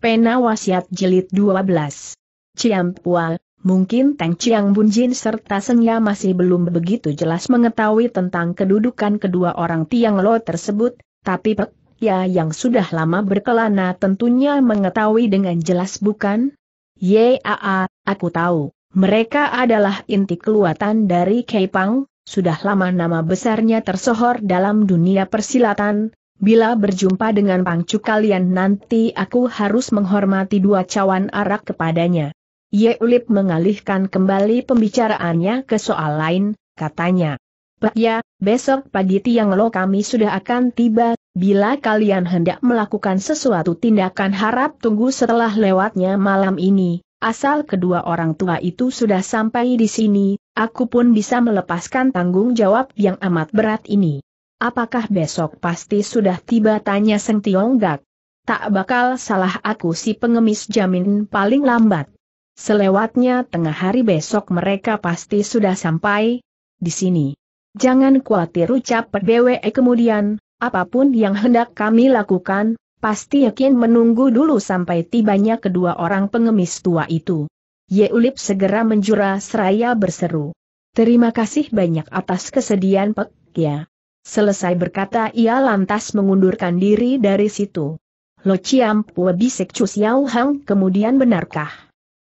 Pena Wasiat Jilid 12. Ciampua, mungkin Teng Chiang Bun Jin serta Senya masih belum begitu jelas mengetahui tentang kedudukan kedua orang Tiang Lo tersebut, tapi Pek Ya yang sudah lama berkelana tentunya mengetahui dengan jelas, bukan? Yaa, aku tahu, mereka adalah inti keluatan dari Kaipang, sudah lama nama besarnya tersohor dalam dunia persilatan. Bila berjumpa dengan pangcu kalian nanti aku harus menghormati dua cawan arak kepadanya. Ye Ulip mengalihkan kembali pembicaraannya ke soal lain, katanya. Pak Ya, besok pagi Tiang Lo kami sudah akan tiba, bila kalian hendak melakukan sesuatu tindakan harap tunggu setelah lewatnya malam ini, asal kedua orang tua itu sudah sampai di sini, aku pun bisa melepaskan tanggung jawab yang amat berat ini. Apakah besok pasti sudah tiba, tanya Seng Tiong Gak? Tak bakal salah aku si pengemis, jamin paling lambat. Selewatnya tengah hari besok mereka pasti sudah sampai di sini. Jangan khawatir, ucap BWE kemudian, apapun yang hendak kami lakukan, pasti yakin menunggu dulu sampai tibanya kedua orang pengemis tua itu. Ye Ulip segera menjura seraya berseru. Terima kasih banyak atas kesediaan Pek Ya. Selesai berkata ia lantas mengundurkan diri dari situ. Lo Ciampua, bisik Cu Xiao Hang, kemudian benarkah?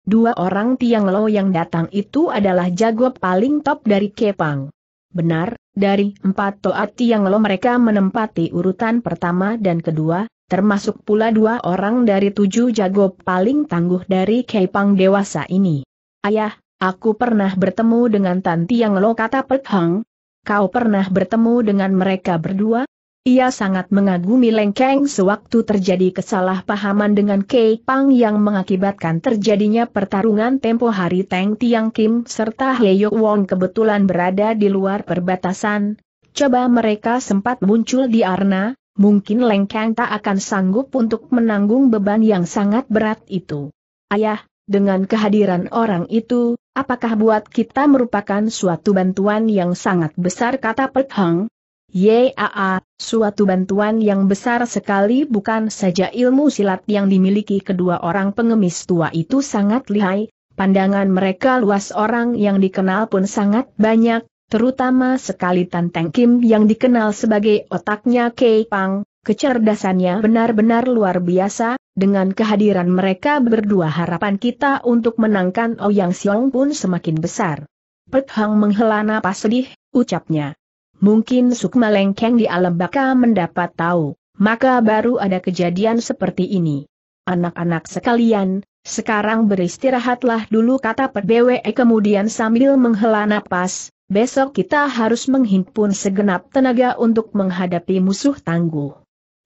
Dua orang Tiang Lo yang datang itu adalah jago paling top dari Kepang. Benar, dari 4 toat Tiang Lo mereka menempati urutan pertama dan kedua, termasuk pula 2 orang dari 7 jago paling tangguh dari Kepang dewasa ini. Ayah, aku pernah bertemu dengan Tan Tiang Lo, kata Pek Hang. Kau pernah bertemu dengan mereka berdua? Ia sangat mengagumi Leng Keng sewaktu terjadi kesalahpahaman dengan Kaipang yang mengakibatkan terjadinya pertarungan tempo hari. Teng Tiang Kim serta Heyok Wong kebetulan berada di luar perbatasan. Coba mereka sempat muncul di arena, mungkin Leng Keng tak akan sanggup untuk menanggung beban yang sangat berat itu. Ayah, dengan kehadiran orang itu, apakah buat kita merupakan suatu bantuan yang sangat besar, kata Pek Hang? Yaa, suatu bantuan yang besar sekali, bukan saja ilmu silat yang dimiliki kedua orang pengemis tua itu sangat lihai, pandangan mereka luas, orang yang dikenal pun sangat banyak, terutama sekali Tan Teng Kim yang dikenal sebagai otaknya Kaipang, kecerdasannya benar-benar luar biasa. Dengan kehadiran mereka berdua harapan kita untuk menangkan Ouyang Xiong pun semakin besar. Pek Hang menghela napas sedih, ucapnya. Mungkin sukma Leng Keng di alam baka mendapat tahu, maka baru ada kejadian seperti ini. Anak-anak sekalian, sekarang beristirahatlah dulu, kata Pek Bwe kemudian sambil menghela napas. Besok kita harus menghimpun segenap tenaga untuk menghadapi musuh tangguh.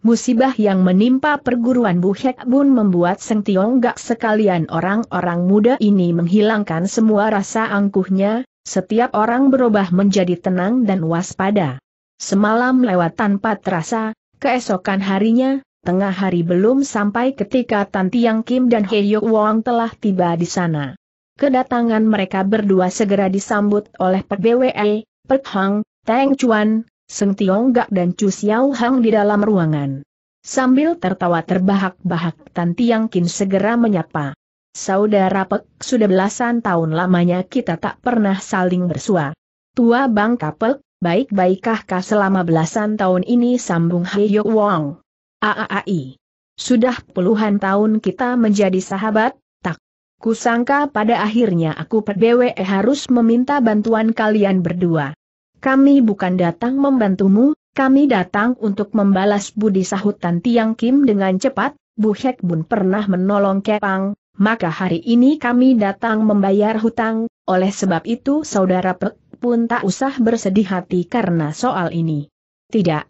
Musibah yang menimpa perguruan Bu Hek Bun membuat Seng Tiong Gak sekalian orang-orang muda ini menghilangkan semua rasa angkuhnya, setiap orang berubah menjadi tenang dan waspada. Semalam lewat tanpa terasa, keesokan harinya, tengah hari belum sampai ketika Tan Tiang Kim dan Heyok Wong telah tiba di sana. Kedatangan mereka berdua segera disambut oleh Pek Bwe, Pek Hang, Teng Chuan, Seng Tiong Gak dan Cu Xiao Hang di dalam ruangan. Sambil tertawa terbahak-bahak Tan Tiang Kim segera menyapa. Saudara Pek, sudah belasan tahun lamanya kita tak pernah saling bersua. Tua bangka Pek, baik-baikkah kah selama belasan tahun ini, sambung Heyok Wong. Aai. Sudah puluhan tahun kita menjadi sahabat, tak kusangka pada akhirnya aku Pek Bwe harus meminta bantuan kalian berdua. Kami bukan datang membantumu, kami datang untuk membalas budi, sahut Tan Tiang Kim dengan cepat. Bu Hek Bun pernah menolong Kepang, maka hari ini kami datang membayar hutang, oleh sebab itu saudara Pek pun tak usah bersedih hati karena soal ini. Tidak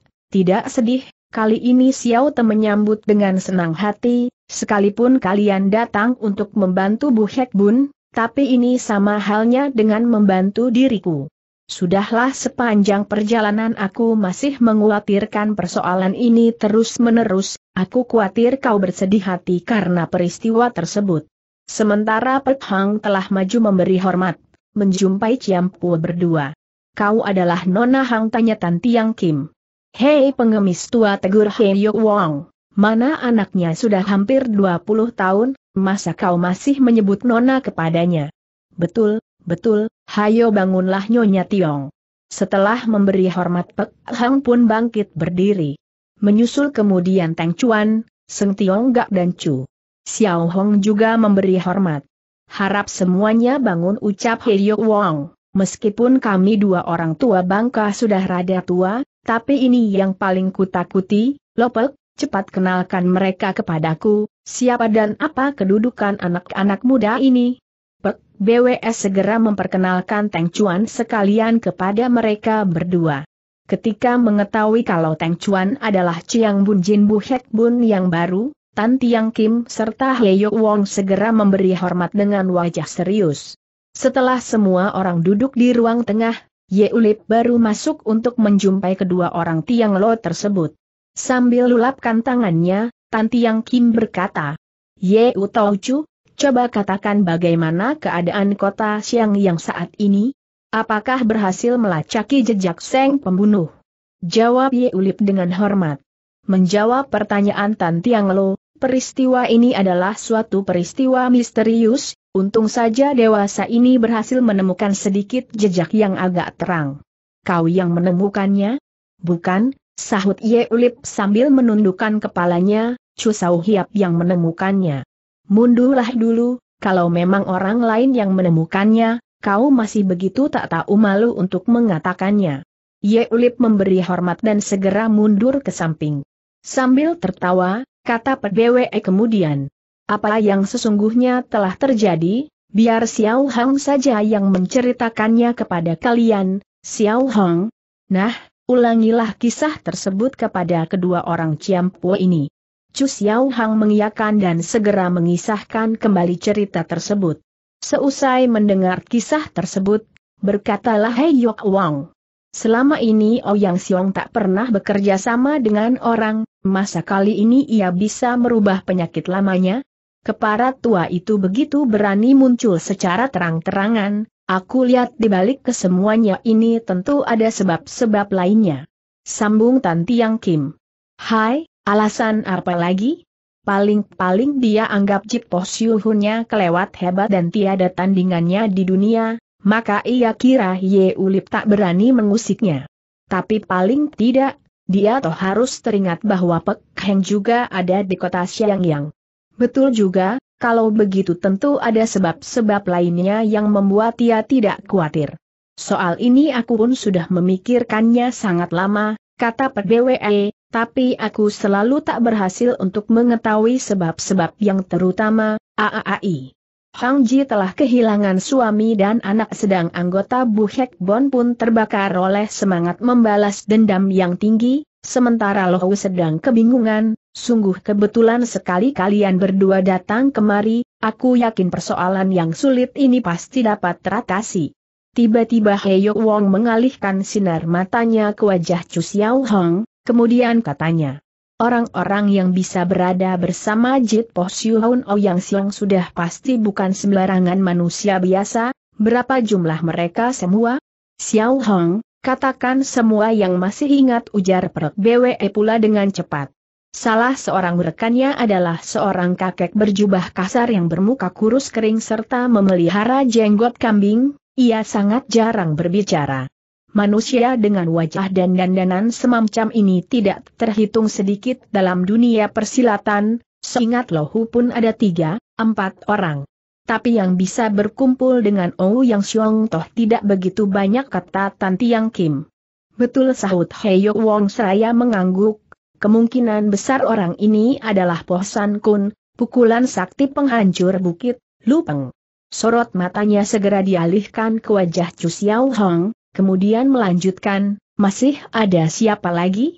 sedih, kali ini Xiao Te menyambut dengan senang hati, sekalipun kalian datang untuk membantu Bu Hek Bun, tapi ini sama halnya dengan membantu diriku. Sudahlah, sepanjang perjalanan aku masih mengkhawatirkan persoalan ini terus-menerus, aku khawatir kau bersedih hati karena peristiwa tersebut. Sementara Pek Hang telah maju memberi hormat, menjumpai Ciampua berdua. Kau adalah Nona Hang, tanya Tan Tiang Kim. Hei pengemis tua, tegur Heyok Wong. mana anaknya sudah hampir 20 tahun, masa kau masih menyebut nona kepadanya? Betul, betul, hayo bangunlah Nyonya Tiong. Setelah memberi hormat Pek Hang pun bangkit berdiri. Menyusul kemudian Teng Chuan, Seng Tiong Gak dan Chu Xiao Hong juga memberi hormat. Harap semuanya bangun, ucap Hei Yok Wong. Meskipun kami dua orang tua bangka sudah rada tua, tapi ini yang paling kutakuti. Lopek, cepat kenalkan mereka kepadaku, siapa dan apa kedudukan anak-anak muda ini. Pek BWS segera memperkenalkan Teng Chuan sekalian kepada mereka berdua. Ketika mengetahui kalau Teng Chuan adalah Chiang Bun Jin Bu Hek Bun yang baru, Tan Tiang Kim serta Hei Yok Wong segera memberi hormat dengan wajah serius. Setelah semua orang duduk di ruang tengah, Ye Ulip baru masuk untuk menjumpai kedua orang Tiang Lo tersebut. Sambil lulapkan tangannya, Tan Tiang Kim berkata, "Ye Utaucu, coba katakan bagaimana keadaan kota Siang yang saat ini? Apakah berhasil melacaki jejak Seng pembunuh?" Jawab Ye Ulip dengan hormat. Menjawab pertanyaan Tan Tiang Lo, peristiwa ini adalah suatu peristiwa misterius. Untung saja dewasa ini berhasil menemukan sedikit jejak yang agak terang. Kau yang menemukannya? Bukan, sahut Ye Ulip sambil menundukkan kepalanya, Chu Sao Hiap yang menemukannya. Mundurlah dulu, kalau memang orang lain yang menemukannya, kau masih begitu tak tahu malu untuk mengatakannya. Ye Ulip memberi hormat dan segera mundur ke samping. Sambil tertawa, kata PBWE kemudian. Apa yang sesungguhnya telah terjadi, biar Xiao Hong saja yang menceritakannya kepada kalian, Xiao Hong. Nah, ulangilah kisah tersebut kepada kedua orang Ciampua ini. Chu Xiao Hong mengiyakan dan segera mengisahkan kembali cerita tersebut. Seusai mendengar kisah tersebut, berkatalah Hei Yok Wong. Selama ini Ouyang Xiong tak pernah bekerja sama dengan orang, masa kali ini ia bisa merubah penyakit lamanya? Kepala tua itu begitu berani muncul secara terang-terangan, aku lihat dibalik kesemuanya ini tentu ada sebab-sebab lainnya. Sambung Tan Tiang Kim. Hai, alasan apa lagi? Paling-paling dia anggap Jipo Syuhunnya kelewat hebat dan tiada tandingannya di dunia, maka ia kira Ye Ulip tak berani mengusiknya. Tapi paling tidak, dia toh harus teringat bahwa Pek Heng juga ada di kota Siang Yang. Betul juga, kalau begitu tentu ada sebab-sebab lainnya yang membuat ia tidak khawatir. Soal ini aku pun sudah memikirkannya sangat lama, kata PBWE, tapi aku selalu tak berhasil untuk mengetahui sebab-sebab yang terutama. Aai. Hang Ji telah kehilangan suami dan anak sedang anggota Bu Hek Bon pun terbakar oleh semangat membalas dendam yang tinggi, sementara Lohu sedang kebingungan. Sungguh kebetulan sekali kalian berdua datang kemari, aku yakin persoalan yang sulit ini pasti dapat teratasi. Tiba-tiba Hei Yok Wong mengalihkan sinar matanya ke wajah Chu Xiao Hong, kemudian katanya, orang-orang yang bisa berada bersama Jit Po Syuhun Ouyang Xiong sudah pasti bukan sembarangan manusia biasa, berapa jumlah mereka semua? Xiao Hong, katakan semua yang masih ingat, ujar Perk BWE pula dengan cepat. Salah seorang rekannya adalah seorang kakek berjubah kasar yang bermuka kurus kering serta memelihara jenggot kambing, ia sangat jarang berbicara. Manusia dengan wajah dan dandanan semacam ini tidak terhitung sedikit dalam dunia persilatan, seingat Lohu pun ada 3, 4 orang. Tapi yang bisa berkumpul dengan Ouyang Xiong toh tidak begitu banyak, kata Tan Tiang Kim. Betul, sahut Hei Yok Wong seraya mengangguk. Kemungkinan besar orang ini adalah Po San Kun, pukulan sakti penghancur bukit, Lupeng. Sorot matanya segera dialihkan ke wajah Chu Xiao Hong, kemudian melanjutkan, masih ada siapa lagi?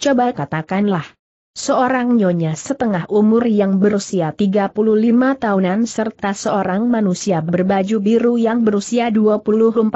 Coba katakanlah. Seorang nyonya setengah umur yang berusia 35 tahunan serta seorang manusia berbaju biru yang berusia 24-25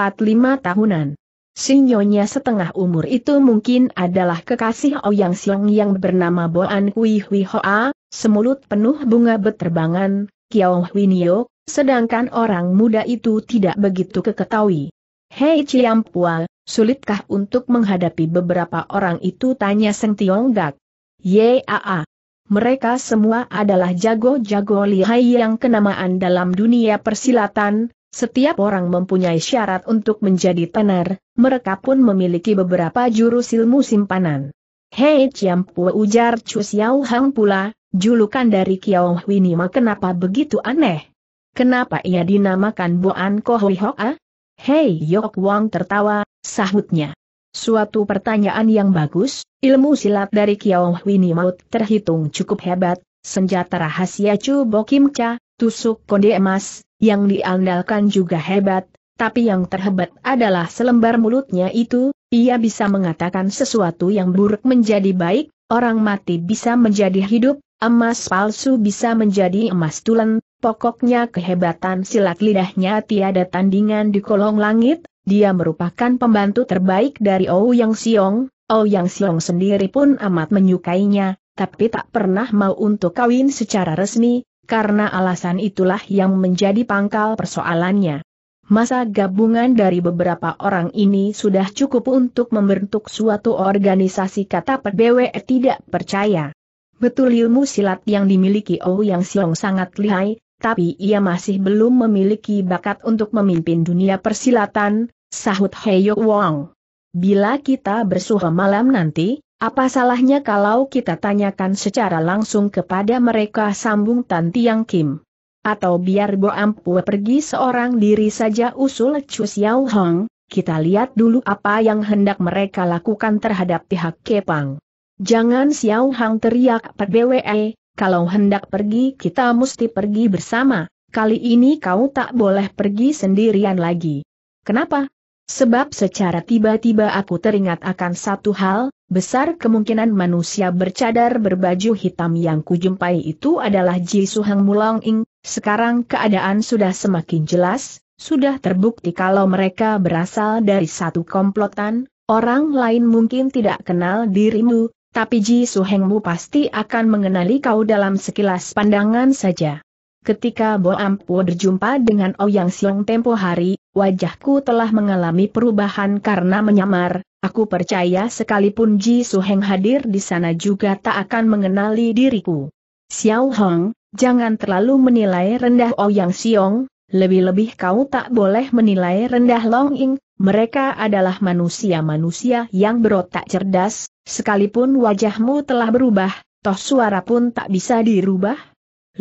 tahunan. Si nyonya setengah umur itu mungkin adalah kekasih Ouyang Xiong yang bernama Boan Kui Hui Hoa, semulut penuh bunga beterbangan, Kiao Hui Nio, sedangkan orang muda itu tidak begitu keketahui. Hei Ciampua, sulitkah untuk menghadapi beberapa orang itu, tanya Seng Tiong Gak. Yaa, mereka semua adalah jago-jago lihai yang kenamaan dalam dunia persilatan, setiap orang mempunyai syarat untuk menjadi tenar, mereka pun memiliki beberapa jurus ilmu simpanan. Hei Ciam Pu, ujar Chu Xiao Hang pula, julukan dari Kiao Huinima kenapa begitu aneh? Kenapa ia dinamakan Boan Ko Hui Hoa? Hei Yok Wang tertawa, sahutnya. Suatu pertanyaan yang bagus, ilmu silat dari Kiao Huinima terhitung cukup hebat, senjata rahasia Chu Bo Kim Cha, tusuk konde emas, yang diandalkan juga hebat, tapi yang terhebat adalah selembar mulutnya itu, ia bisa mengatakan sesuatu yang buruk menjadi baik, orang mati bisa menjadi hidup, emas palsu bisa menjadi emas tulen, pokoknya kehebatan silat lidahnya tiada tandingan di kolong langit. Dia merupakan pembantu terbaik dari Ouyang Xiong, Ouyang Xiong sendiri pun amat menyukainya, tapi tak pernah mau untuk kawin secara resmi, karena alasan itulah yang menjadi pangkal persoalannya. Masa gabungan dari beberapa orang ini sudah cukup untuk membentuk suatu organisasi, kata PBW tidak percaya. Betul ilmu silat yang dimiliki Ouyang Xiong sangat lihai, tapi ia masih belum memiliki bakat untuk memimpin dunia persilatan, sahut Heyok Wang. Bila kita bersuara malam nanti, apa salahnya kalau kita tanyakan secara langsung kepada mereka, sambung Tan Tiang Kim. Atau biar Boam Pue pergi seorang diri saja, usul Chu Xiao Hong, kita lihat dulu apa yang hendak mereka lakukan terhadap pihak Kepang. Jangan Xiao Hang, teriak PBWE. Kalau hendak pergi kita mesti pergi bersama, kali ini kau tak boleh pergi sendirian lagi. Kenapa? Sebab secara tiba-tiba aku teringat akan satu hal, besar kemungkinan manusia bercadar berbaju hitam yang kujumpai itu adalah Ji Suhang Mulong Ing. Sekarang keadaan sudah semakin jelas, sudah terbukti kalau mereka berasal dari satu komplotan, orang lain mungkin tidak kenal dirimu. Tapi Ji Suhengmu pasti akan mengenali kau dalam sekilas pandangan saja. Ketika Boam Pue berjumpa dengan Ouyang Xiong tempo hari, wajahku telah mengalami perubahan karena menyamar. Aku percaya sekalipun Ji Suheng hadir di sana juga tak akan mengenali diriku. Xiao Hong, jangan terlalu menilai rendah Ouyang Xiong, lebih-lebih kau tak boleh menilai rendah Long Ing. Mereka adalah manusia-manusia yang berotak cerdas, sekalipun wajahmu telah berubah, toh suara pun tak bisa dirubah.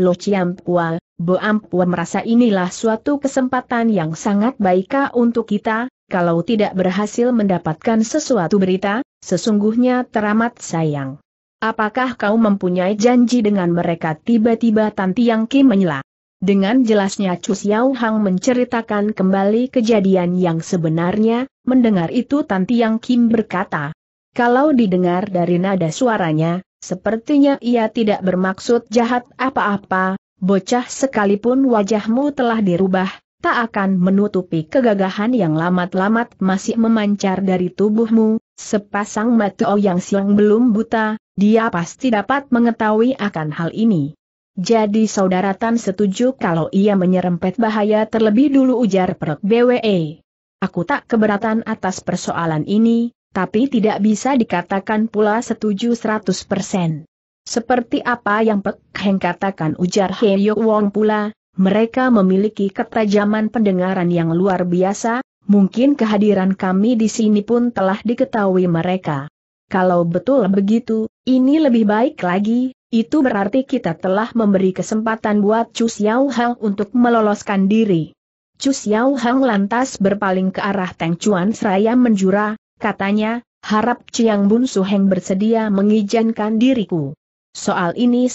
Lo Ciam Pua, Boam Pua merasa inilah suatu kesempatan yang sangat baik untuk kita, kalau tidak berhasil mendapatkan sesuatu berita, sesungguhnya teramat sayang. Apakah kau mempunyai janji dengan mereka? Tiba-tiba Tan Tiang Kim menyela. Dengan jelasnya Chu Xiao Hang menceritakan kembali kejadian yang sebenarnya. Mendengar itu Tan Tiang Kim berkata, kalau didengar dari nada suaranya, sepertinya ia tidak bermaksud jahat apa-apa. Bocah, sekalipun wajahmu telah dirubah, tak akan menutupi kegagahan yang lamat-lamat masih memancar dari tubuhmu. Sepasang mata Ouyang Xiong belum buta, dia pasti dapat mengetahui akan hal ini. Jadi saudara Tan setuju kalau ia menyerempet bahaya terlebih dulu, ujar Perut BWE. Aku tak keberatan atas persoalan ini, tapi tidak bisa dikatakan pula setuju 100%. Seperti apa yang Pek Heng katakan, ujar Heyok Wong pula, mereka memiliki ketajaman pendengaran yang luar biasa, mungkin kehadiran kami di sini pun telah diketahui mereka. Kalau betul begitu, ini lebih baik lagi. Itu berarti kita telah memberi kesempatan buat Chu Xiao Hang untuk meloloskan diri. Chu Xiao Hang lantas berpaling ke arah Teng Chuan seraya menjura, katanya, harap Chiang Bun Suheng bersedia mengizinkan diriku. Soal ini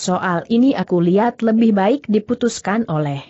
aku lihat lebih baik diputuskan oleh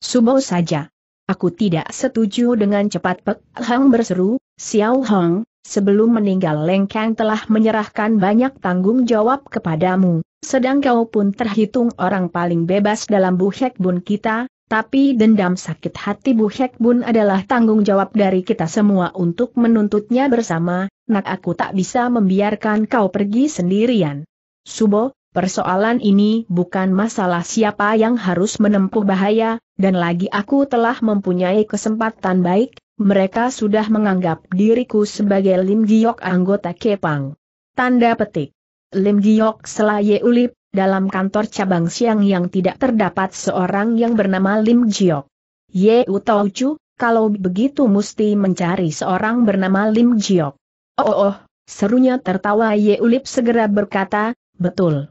Subo saja. Aku tidak setuju dengan cepat Pek Hang berseru, Xiao Hang, sebelum meninggal Leng Kang telah menyerahkan banyak tanggung jawab kepadamu. Sedang kau pun terhitung orang paling bebas dalam Bu Hek Bun kita, tapi dendam sakit hati Bu Hek Bun adalah tanggung jawab dari kita semua untuk menuntutnya bersama. Nak, aku tak bisa membiarkan kau pergi sendirian. Subo, persoalan ini bukan masalah siapa yang harus menempuh bahaya, dan lagi aku telah mempunyai kesempatan baik, mereka sudah menganggap diriku sebagai Lim Giok anggota Kepang. Tanda petik. Lim Giok Selaye Ulip, dalam kantor cabang Siang yang tidak terdapat seorang yang bernama Lim Jiok. Ye Utaucu, kalau begitu mesti mencari seorang bernama Lim Jiok. Oh, serunya tertawa Ye Ulip segera berkata, betul.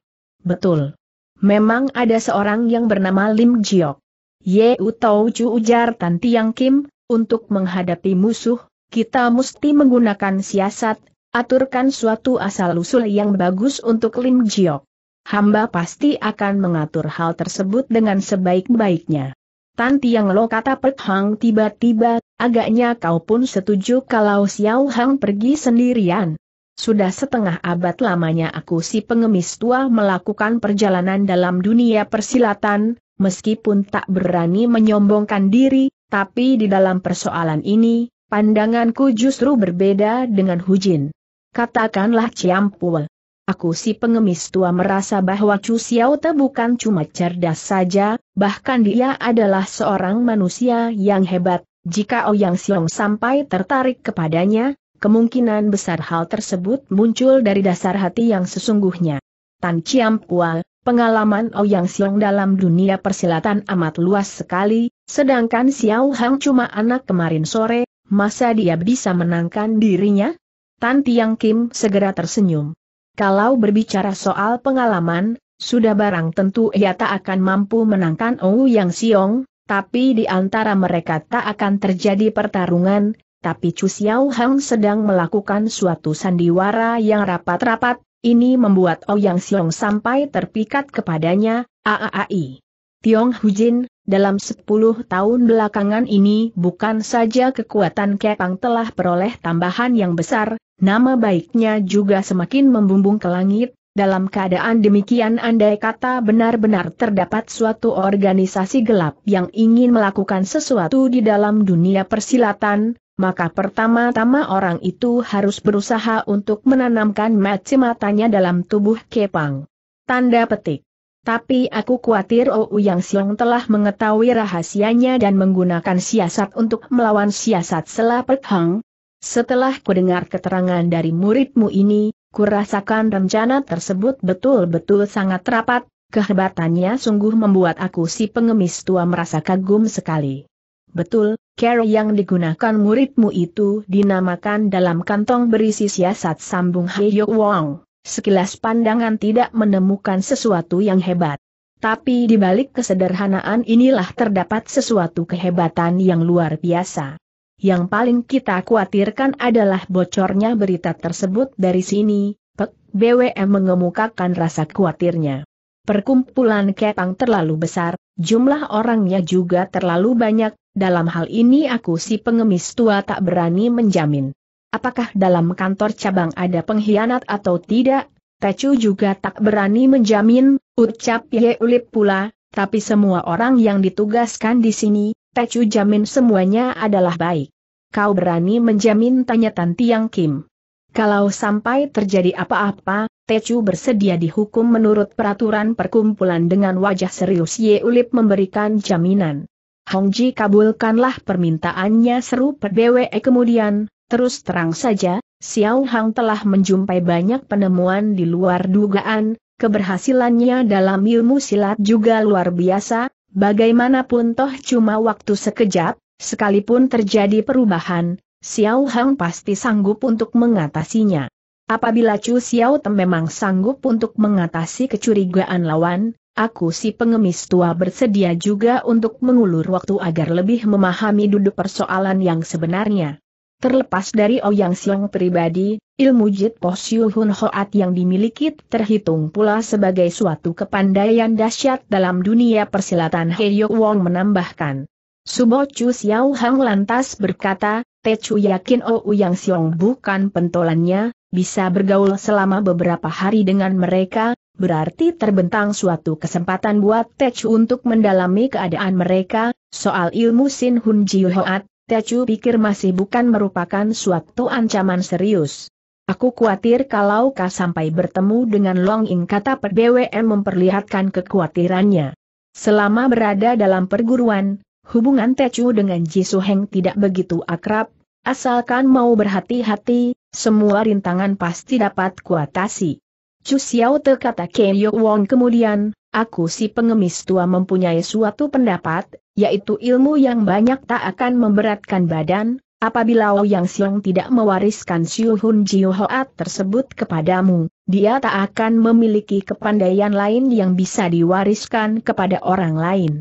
Memang ada seorang yang bernama Lim Jiok. Ye Utaucu ujar Tan Tiang Kim, untuk menghadapi musuh, kita mesti menggunakan siasat, aturkan suatu asal-usul yang bagus untuk Lim Jiok. Hamba pasti akan mengatur hal tersebut dengan sebaik-baiknya. Tan Tiang Lo, kata Pek Hang tiba-tiba, agaknya kau pun setuju kalau Xiao Hang pergi sendirian. Sudah setengah abad lamanya aku si pengemis tua melakukan perjalanan dalam dunia persilatan, meskipun tak berani menyombongkan diri, tapi di dalam persoalan ini, pandanganku justru berbeda dengan Hu Jin. Katakanlah Ciam Pue. Aku si pengemis tua merasa bahwa Chu Xiao Te bukan cuma cerdas saja, bahkan dia adalah seorang manusia yang hebat. Jika Ouyang Xiong sampai tertarik kepadanya, kemungkinan besar hal tersebut muncul dari dasar hati yang sesungguhnya. Tan Ciam Pue, pengalaman Ouyang Xiong dalam dunia persilatan amat luas sekali, sedangkan Xiao Hang cuma anak kemarin sore, masa dia bisa menangkan dirinya? Tan Tiang Kim segera tersenyum. Kalau berbicara soal pengalaman, sudah barang tentu ia tak akan mampu menangkan Ouyang Xiong, tapi di antara mereka tak akan terjadi pertarungan, tapi Chu Xiao Hang sedang melakukan suatu sandiwara yang rapat-rapat, ini membuat Ouyang Xiong sampai terpikat kepadanya. Aai. Tiong Hu Jin, dalam 10 tahun belakangan ini bukan saja kekuatan Kepang telah peroleh tambahan yang besar, nama baiknya juga semakin membumbung ke langit. Dalam keadaan demikian andai kata benar-benar terdapat suatu organisasi gelap yang ingin melakukan sesuatu di dalam dunia persilatan, maka pertama-tama orang itu harus berusaha untuk menanamkan mata-matanya dalam tubuh Kepang. Tanda petik. Tapi aku khawatir Ouyang Xiong telah mengetahui rahasianya dan menggunakan siasat untuk melawan siasat Sela Pek Hang. Setelah kudengar keterangan dari muridmu ini, kurasakan rencana tersebut betul-betul sangat rapat, kehebatannya sungguh membuat aku si pengemis tua merasa kagum sekali. Betul, cara yang digunakan muridmu itu dinamakan dalam kantong berisi siasat, sambung Hei Wong. Sekilas pandangan tidak menemukan sesuatu yang hebat. Tapi di balik kesederhanaan inilah terdapat sesuatu kehebatan yang luar biasa. Yang paling kita khawatirkan adalah bocornya berita tersebut dari sini, Pek BWM mengemukakan rasa khawatirnya. Perkumpulan Kepang terlalu besar, jumlah orangnya juga terlalu banyak, dalam hal ini aku si pengemis tua tak berani menjamin. Apakah dalam kantor cabang ada pengkhianat atau tidak, Tecu juga tak berani menjamin, ucap Ye Ulip pula, tapi semua orang yang ditugaskan di sini, Tecu jamin semuanya adalah baik. Kau berani menjamin, tanya Tan Tiang Kim. Kalau sampai terjadi apa-apa, Tecu bersedia dihukum menurut peraturan perkumpulan. Dengan wajah serius Ye Ulip memberikan jaminan. Hongji, kabulkanlah permintaannya, seru Pek BWE kemudian. Terus terang saja, Xiao Hang telah menjumpai banyak penemuan di luar dugaan, keberhasilannya dalam ilmu silat juga luar biasa. Bagaimanapun toh cuma waktu sekejap, sekalipun terjadi perubahan, Xiao Hang pasti sanggup untuk mengatasinya. Apabila Chu Xiao Te memang sanggup untuk mengatasi kecurigaan lawan, aku si pengemis tua bersedia juga untuk mengulur waktu agar lebih memahami duduk persoalan yang sebenarnya. Terlepas dari Ouyang Xiong pribadi, ilmu Jit Po Siu Hun Hoat yang dimiliki terhitung pula sebagai suatu kepandaian dahsyat dalam dunia persilatan. Hei Yok Wong menambahkan. Subo Chu Xiao Hang lantas berkata, Tecu yakin Ouyang Xiong bukan pentolannya, bisa bergaul selama beberapa hari dengan mereka, berarti terbentang suatu kesempatan buat Tecu untuk mendalami keadaan mereka. Soal ilmu Sin Hun Jiu Hoat, Tecu pikir masih bukan merupakan suatu ancaman serius. Aku khawatir kalau kau sampai bertemu dengan Long Ing, kata Pek BWM memperlihatkan kekhawatirannya. Selama berada dalam perguruan, hubungan Tecu dengan Ji Su Heng tidak begitu akrab, asalkan mau berhati-hati, semua rintangan pasti dapat kuatasi. Chu Xiao Te, kata Kenyo Wong kemudian, aku si pengemis tua mempunyai suatu pendapat, yaitu ilmu yang banyak tak akan memberatkan badan, apabila Ouyang Xiong tidak mewariskan Siu Hun Jiu Hoat tersebut kepadamu, dia tak akan memiliki kepandaian lain yang bisa diwariskan kepada orang lain.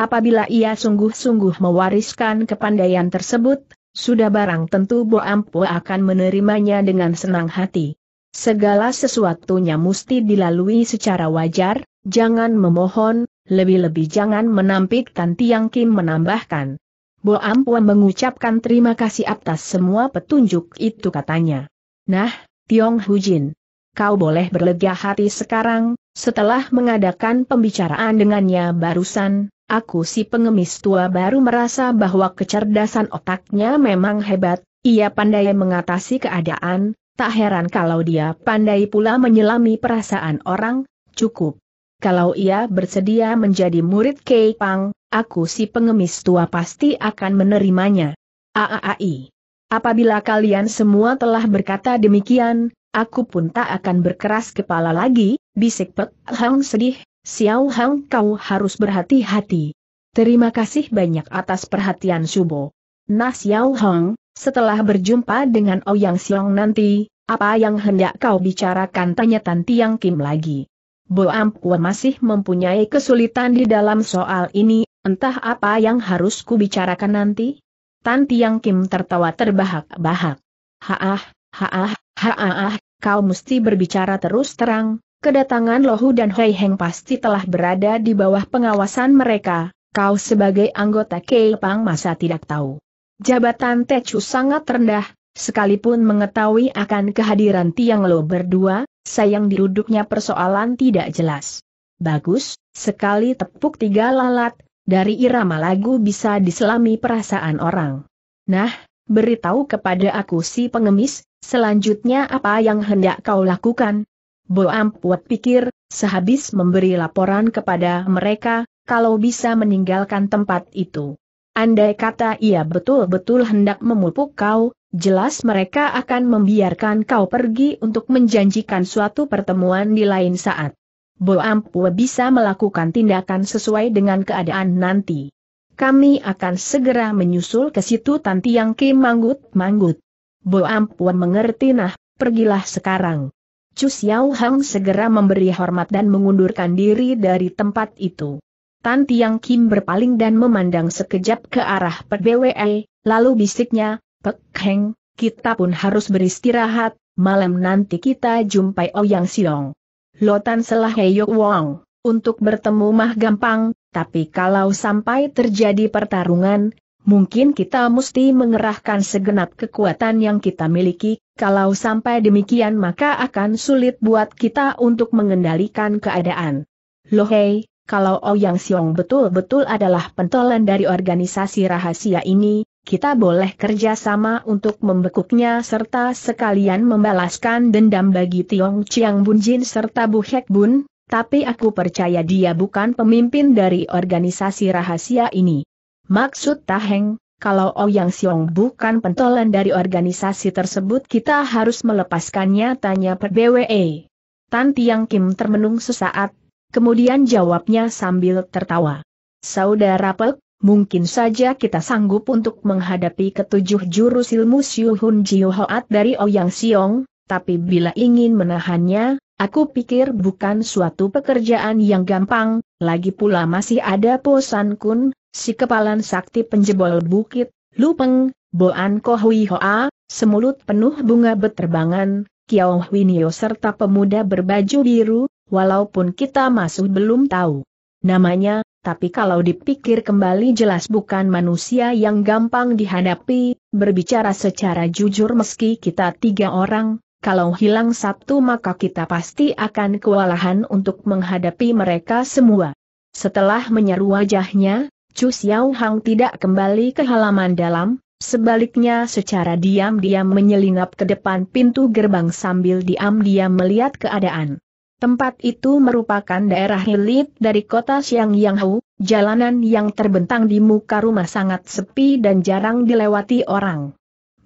Apabila ia sungguh-sungguh mewariskan kepandaian tersebut, sudah barang tentu Bo Ampu akan menerimanya dengan senang hati. Segala sesuatunya mesti dilalui secara wajar, jangan memohon, lebih-lebih jangan menampik. Tan Tiang Kim menambahkan. Bo Ampu mengucapkan terima kasih atas semua petunjuk itu, katanya. Nah, Tiong Hujin, kau boleh berlega hati sekarang. Setelah mengadakan pembicaraan dengannya barusan, aku si pengemis tua baru merasa bahwa kecerdasan otaknya memang hebat. Ia pandai mengatasi keadaan, tak heran kalau dia pandai pula menyelami perasaan orang. Cukup. Kalau ia bersedia menjadi murid Kei Pang, aku si pengemis tua pasti akan menerimanya. Aai. Apabila kalian semua telah berkata demikian, aku pun tak akan berkeras kepala lagi, bisik Pek Hang sedih. Xiao Hang, kau harus berhati-hati. Terima kasih banyak atas perhatian Subo. Nah Xiao Hang, setelah berjumpa dengan Ouyang Xiong nanti, apa yang hendak kau bicarakan, tanya Tan Tiang Kim lagi. Bo Ampua masih mempunyai kesulitan di dalam soal ini, entah apa yang harus kubicarakan nanti? Tan Tiang Kim tertawa terbahak-bahak. Haah, haah, haah, kau mesti berbicara terus terang, kedatangan Lohu dan Hei Heng pasti telah berada di bawah pengawasan mereka, kau sebagai anggota Kei Pang masa tidak tahu. Jabatan Tecu sangat rendah, sekalipun mengetahui akan kehadiran Tiang Lo berdua, sayang diruduknya persoalan tidak jelas. Bagus, sekali tepuk tiga lalat, dari irama lagu bisa diselami perasaan orang. Nah, beritahu kepada aku si pengemis, selanjutnya apa yang hendak kau lakukan? Bo Ampuat pikir, sehabis memberi laporan kepada mereka, kalau bisa meninggalkan tempat itu. Andai kata ia betul-betul hendak memupuk kau, jelas mereka akan membiarkan kau pergi untuk menjanjikan suatu pertemuan di lain saat. Bo Ampu bisa melakukan tindakan sesuai dengan keadaan nanti. Kami akan segera menyusul ke situ, Tan Tiang Kim manggut-manggut. Bo Ampu mengerti, nah, pergilah sekarang. Chu Xiao Hang segera memberi hormat dan mengundurkan diri dari tempat itu. Tan Tiang Kim berpaling dan memandang sekejap ke arah Pek Bwe, lalu bisiknya, Pek Heng, kita pun harus beristirahat, malam nanti kita jumpai Ouyang Xiong. Lotan Selah Heyok Wong, untuk bertemu mah gampang, tapi kalau sampai terjadi pertarungan, mungkin kita mesti mengerahkan segenap kekuatan yang kita miliki, kalau sampai demikian maka akan sulit buat kita untuk mengendalikan keadaan. Lohei. Kalau Ouyang Xiong betul-betul adalah pentolan dari organisasi rahasia ini, kita boleh kerjasama untuk membekuknya serta sekalian membalaskan dendam bagi Tiong Chiang Bunjin serta Bu Hek Bun, tapi aku percaya dia bukan pemimpin dari organisasi rahasia ini. Maksud Taheng, kalau Ouyang Xiong bukan pentolan dari organisasi tersebut kita harus melepaskannya, tanya Pek Bwe. Tan Tiang Kim termenung sesaat. Kemudian jawabnya sambil tertawa. Saudara Pek, mungkin saja kita sanggup untuk menghadapi ketujuh jurus ilmu Siu Hun Jiu Hoat dari Ouyang Xiong, tapi bila ingin menahannya, aku pikir bukan suatu pekerjaan yang gampang, lagi pula masih ada Po San Kun, si kepalan sakti penjebol bukit, Lupeng, Boan Ko Hui Hoa, semulut penuh bunga beterbangan, Kiao Huinio serta pemuda berbaju biru. Walaupun kita masih belum tahu namanya, tapi kalau dipikir kembali jelas bukan manusia yang gampang dihadapi, berbicara secara jujur meski kita tiga orang, kalau hilang satu maka kita pasti akan kewalahan untuk menghadapi mereka semua. Setelah menyeru wajahnya, Chu Xiao Hang tidak kembali ke halaman dalam, sebaliknya secara diam-diam menyelinap ke depan pintu gerbang sambil diam-diam melihat keadaan. Tempat itu merupakan daerah hilir dari kota Xiangyanghu, jalanan yang terbentang di muka rumah sangat sepi dan jarang dilewati orang.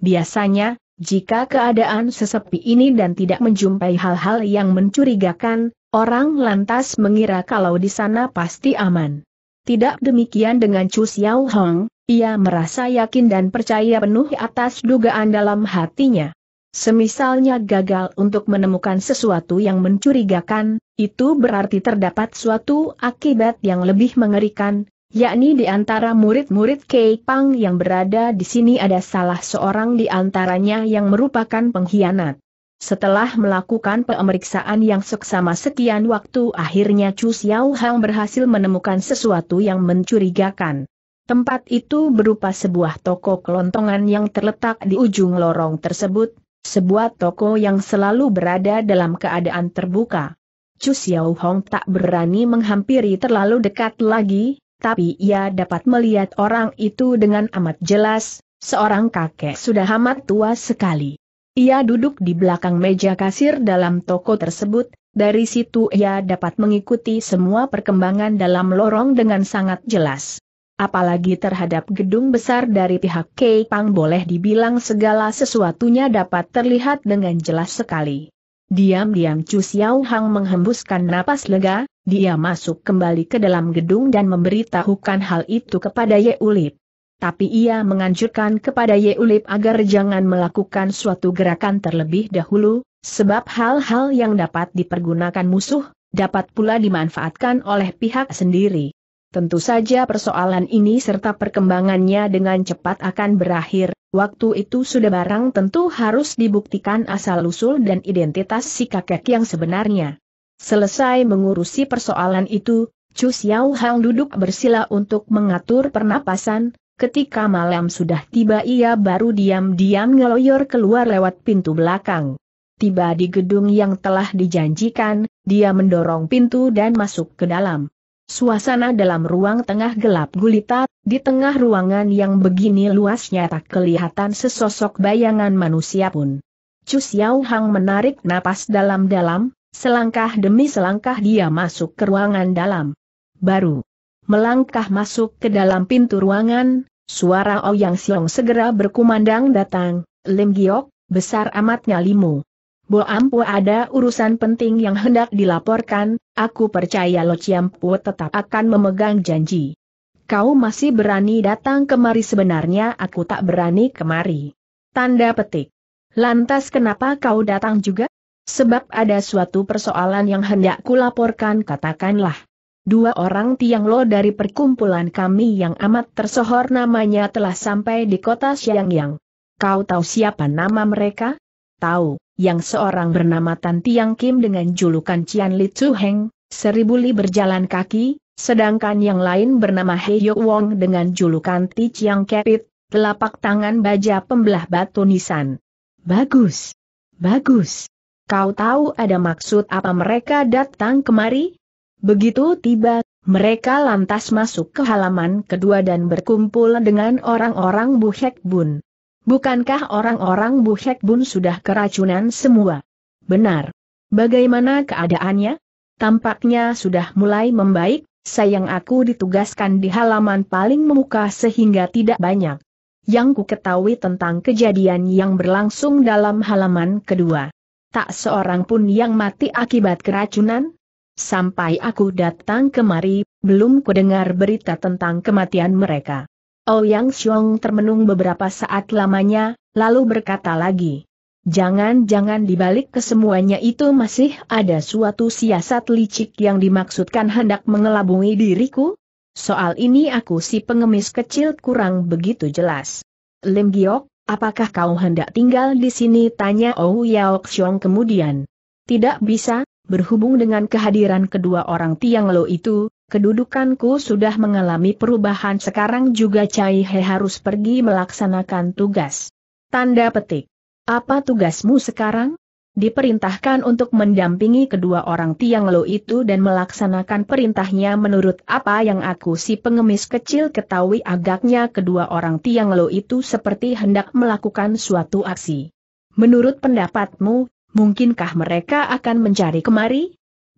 Biasanya, Jika keadaan sesepi ini dan tidak menjumpai hal-hal yang mencurigakan, orang lantas mengira kalau di sana pasti aman. Tidak demikian dengan Chu Xiao Hong, ia merasa yakin dan percaya penuh atas dugaan dalam hatinya. Semisalnya gagal untuk menemukan sesuatu yang mencurigakan, itu berarti terdapat suatu akibat yang lebih mengerikan, yakni di antara murid-murid Kei Pang yang berada di sini ada salah seorang di antaranya yang merupakan pengkhianat. Setelah melakukan pemeriksaan yang seksama sekian waktu, akhirnya Chu Xiao Hang berhasil menemukan sesuatu yang mencurigakan. Tempat itu berupa sebuah toko kelontongan yang terletak di ujung lorong tersebut, sebuah toko yang selalu berada dalam keadaan terbuka. Chu Xiao Hang tak berani menghampiri terlalu dekat lagi, tapi ia dapat melihat orang itu dengan amat jelas, seorang kakek sudah amat tua sekali. Ia duduk di belakang meja kasir dalam toko tersebut, dari situ ia dapat mengikuti semua perkembangan dalam lorong dengan sangat jelas. Apalagi terhadap gedung besar dari pihak Kei Pang boleh dibilang segala sesuatunya dapat terlihat dengan jelas sekali. Diam-diam Chu Xiao Hang menghembuskan napas lega. Dia masuk kembali ke dalam gedung dan memberitahukan hal itu kepada Ye Ulip. Tapi ia menganjurkan kepada Ye Ulip agar jangan melakukan suatu gerakan terlebih dahulu, sebab hal-hal yang dapat dipergunakan musuh, dapat pula dimanfaatkan oleh pihak sendiri. Tentu saja persoalan ini serta perkembangannya dengan cepat akan berakhir, waktu itu sudah barang tentu harus dibuktikan asal-usul dan identitas si kakek yang sebenarnya. Selesai mengurusi persoalan itu, Chu Xiao Hang duduk bersila untuk mengatur pernapasan, ketika malam sudah tiba ia baru diam-diam ngeloyor keluar lewat pintu belakang. Tiba di gedung yang telah dijanjikan, dia mendorong pintu dan masuk ke dalam. Suasana dalam ruang tengah gelap gulita, di tengah ruangan yang begini luasnya tak kelihatan sesosok bayangan manusia pun. Chu Xiao Hang menarik napas dalam-dalam. Selangkah demi selangkah dia masuk ke ruangan dalam. Baru melangkah masuk ke dalam pintu ruangan, suara Ouyang Xiong segera berkumandang datang, "Lim Giok, besar amat nyalimu. Bo Ampu ada urusan penting yang hendak dilaporkan, aku percaya Lo Ciam Pu tetap akan memegang janji. Kau masih berani datang kemari?" "Sebenarnya aku tak berani kemari." Tanda petik. "Lantas kenapa kau datang juga?" "Sebab ada suatu persoalan yang hendak kulaporkan." "Katakanlah." "Dua orang Tiang Lo dari perkumpulan kami yang amat tersohor namanya telah sampai di kota Xiangyang. Kau tahu siapa nama mereka?" "Tahu, yang seorang bernama Tan Tiang Kim dengan julukan Cian Li Tzu Heng, 1000 li berjalan kaki, sedangkan yang lain bernama He Yok Wong dengan julukan Ti Chiang Kepit, telapak tangan baja pembelah batu nisan." "Bagus, bagus. Kau tahu ada maksud apa mereka datang kemari?" Begitu tiba, mereka lantas masuk ke halaman kedua dan berkumpul dengan orang-orang Bu Hek Bun. "Bukankah orang-orang Bu Hek Bun sudah keracunan semua?" "Benar. Bagaimana keadaannya?" "Tampaknya sudah mulai membaik, sayang aku ditugaskan di halaman paling muka sehingga tidak banyak yang ku ketahui tentang kejadian yang berlangsung dalam halaman kedua. Tak seorang pun yang mati akibat keracunan. Sampai aku datang kemari, belum kudengar berita tentang kematian mereka." Ouyang Xiong termenung beberapa saat lamanya, lalu berkata lagi, "Jangan-jangan dibalik kesemuanya itu masih ada suatu siasat licik yang dimaksudkan hendak mengelabui diriku? Soal ini aku si pengemis kecil kurang begitu jelas." "Lim Giok, apakah kau hendak tinggal di sini?" tanya Ouyang Xiong kemudian. "Tidak bisa, berhubung dengan kehadiran kedua orang Tiang Lo itu, kedudukanku sudah mengalami perubahan. Sekarang juga Cai He harus pergi melaksanakan tugas." Tanda petik. "Apa tugasmu sekarang?" "Diperintahkan untuk mendampingi kedua orang Tiang Lo itu dan melaksanakan perintahnya. Menurut apa yang aku si pengemis kecil ketahui, agaknya kedua orang Tiang Lo itu seperti hendak melakukan suatu aksi. Menurut pendapatmu, mungkinkah mereka akan mencari kemari?"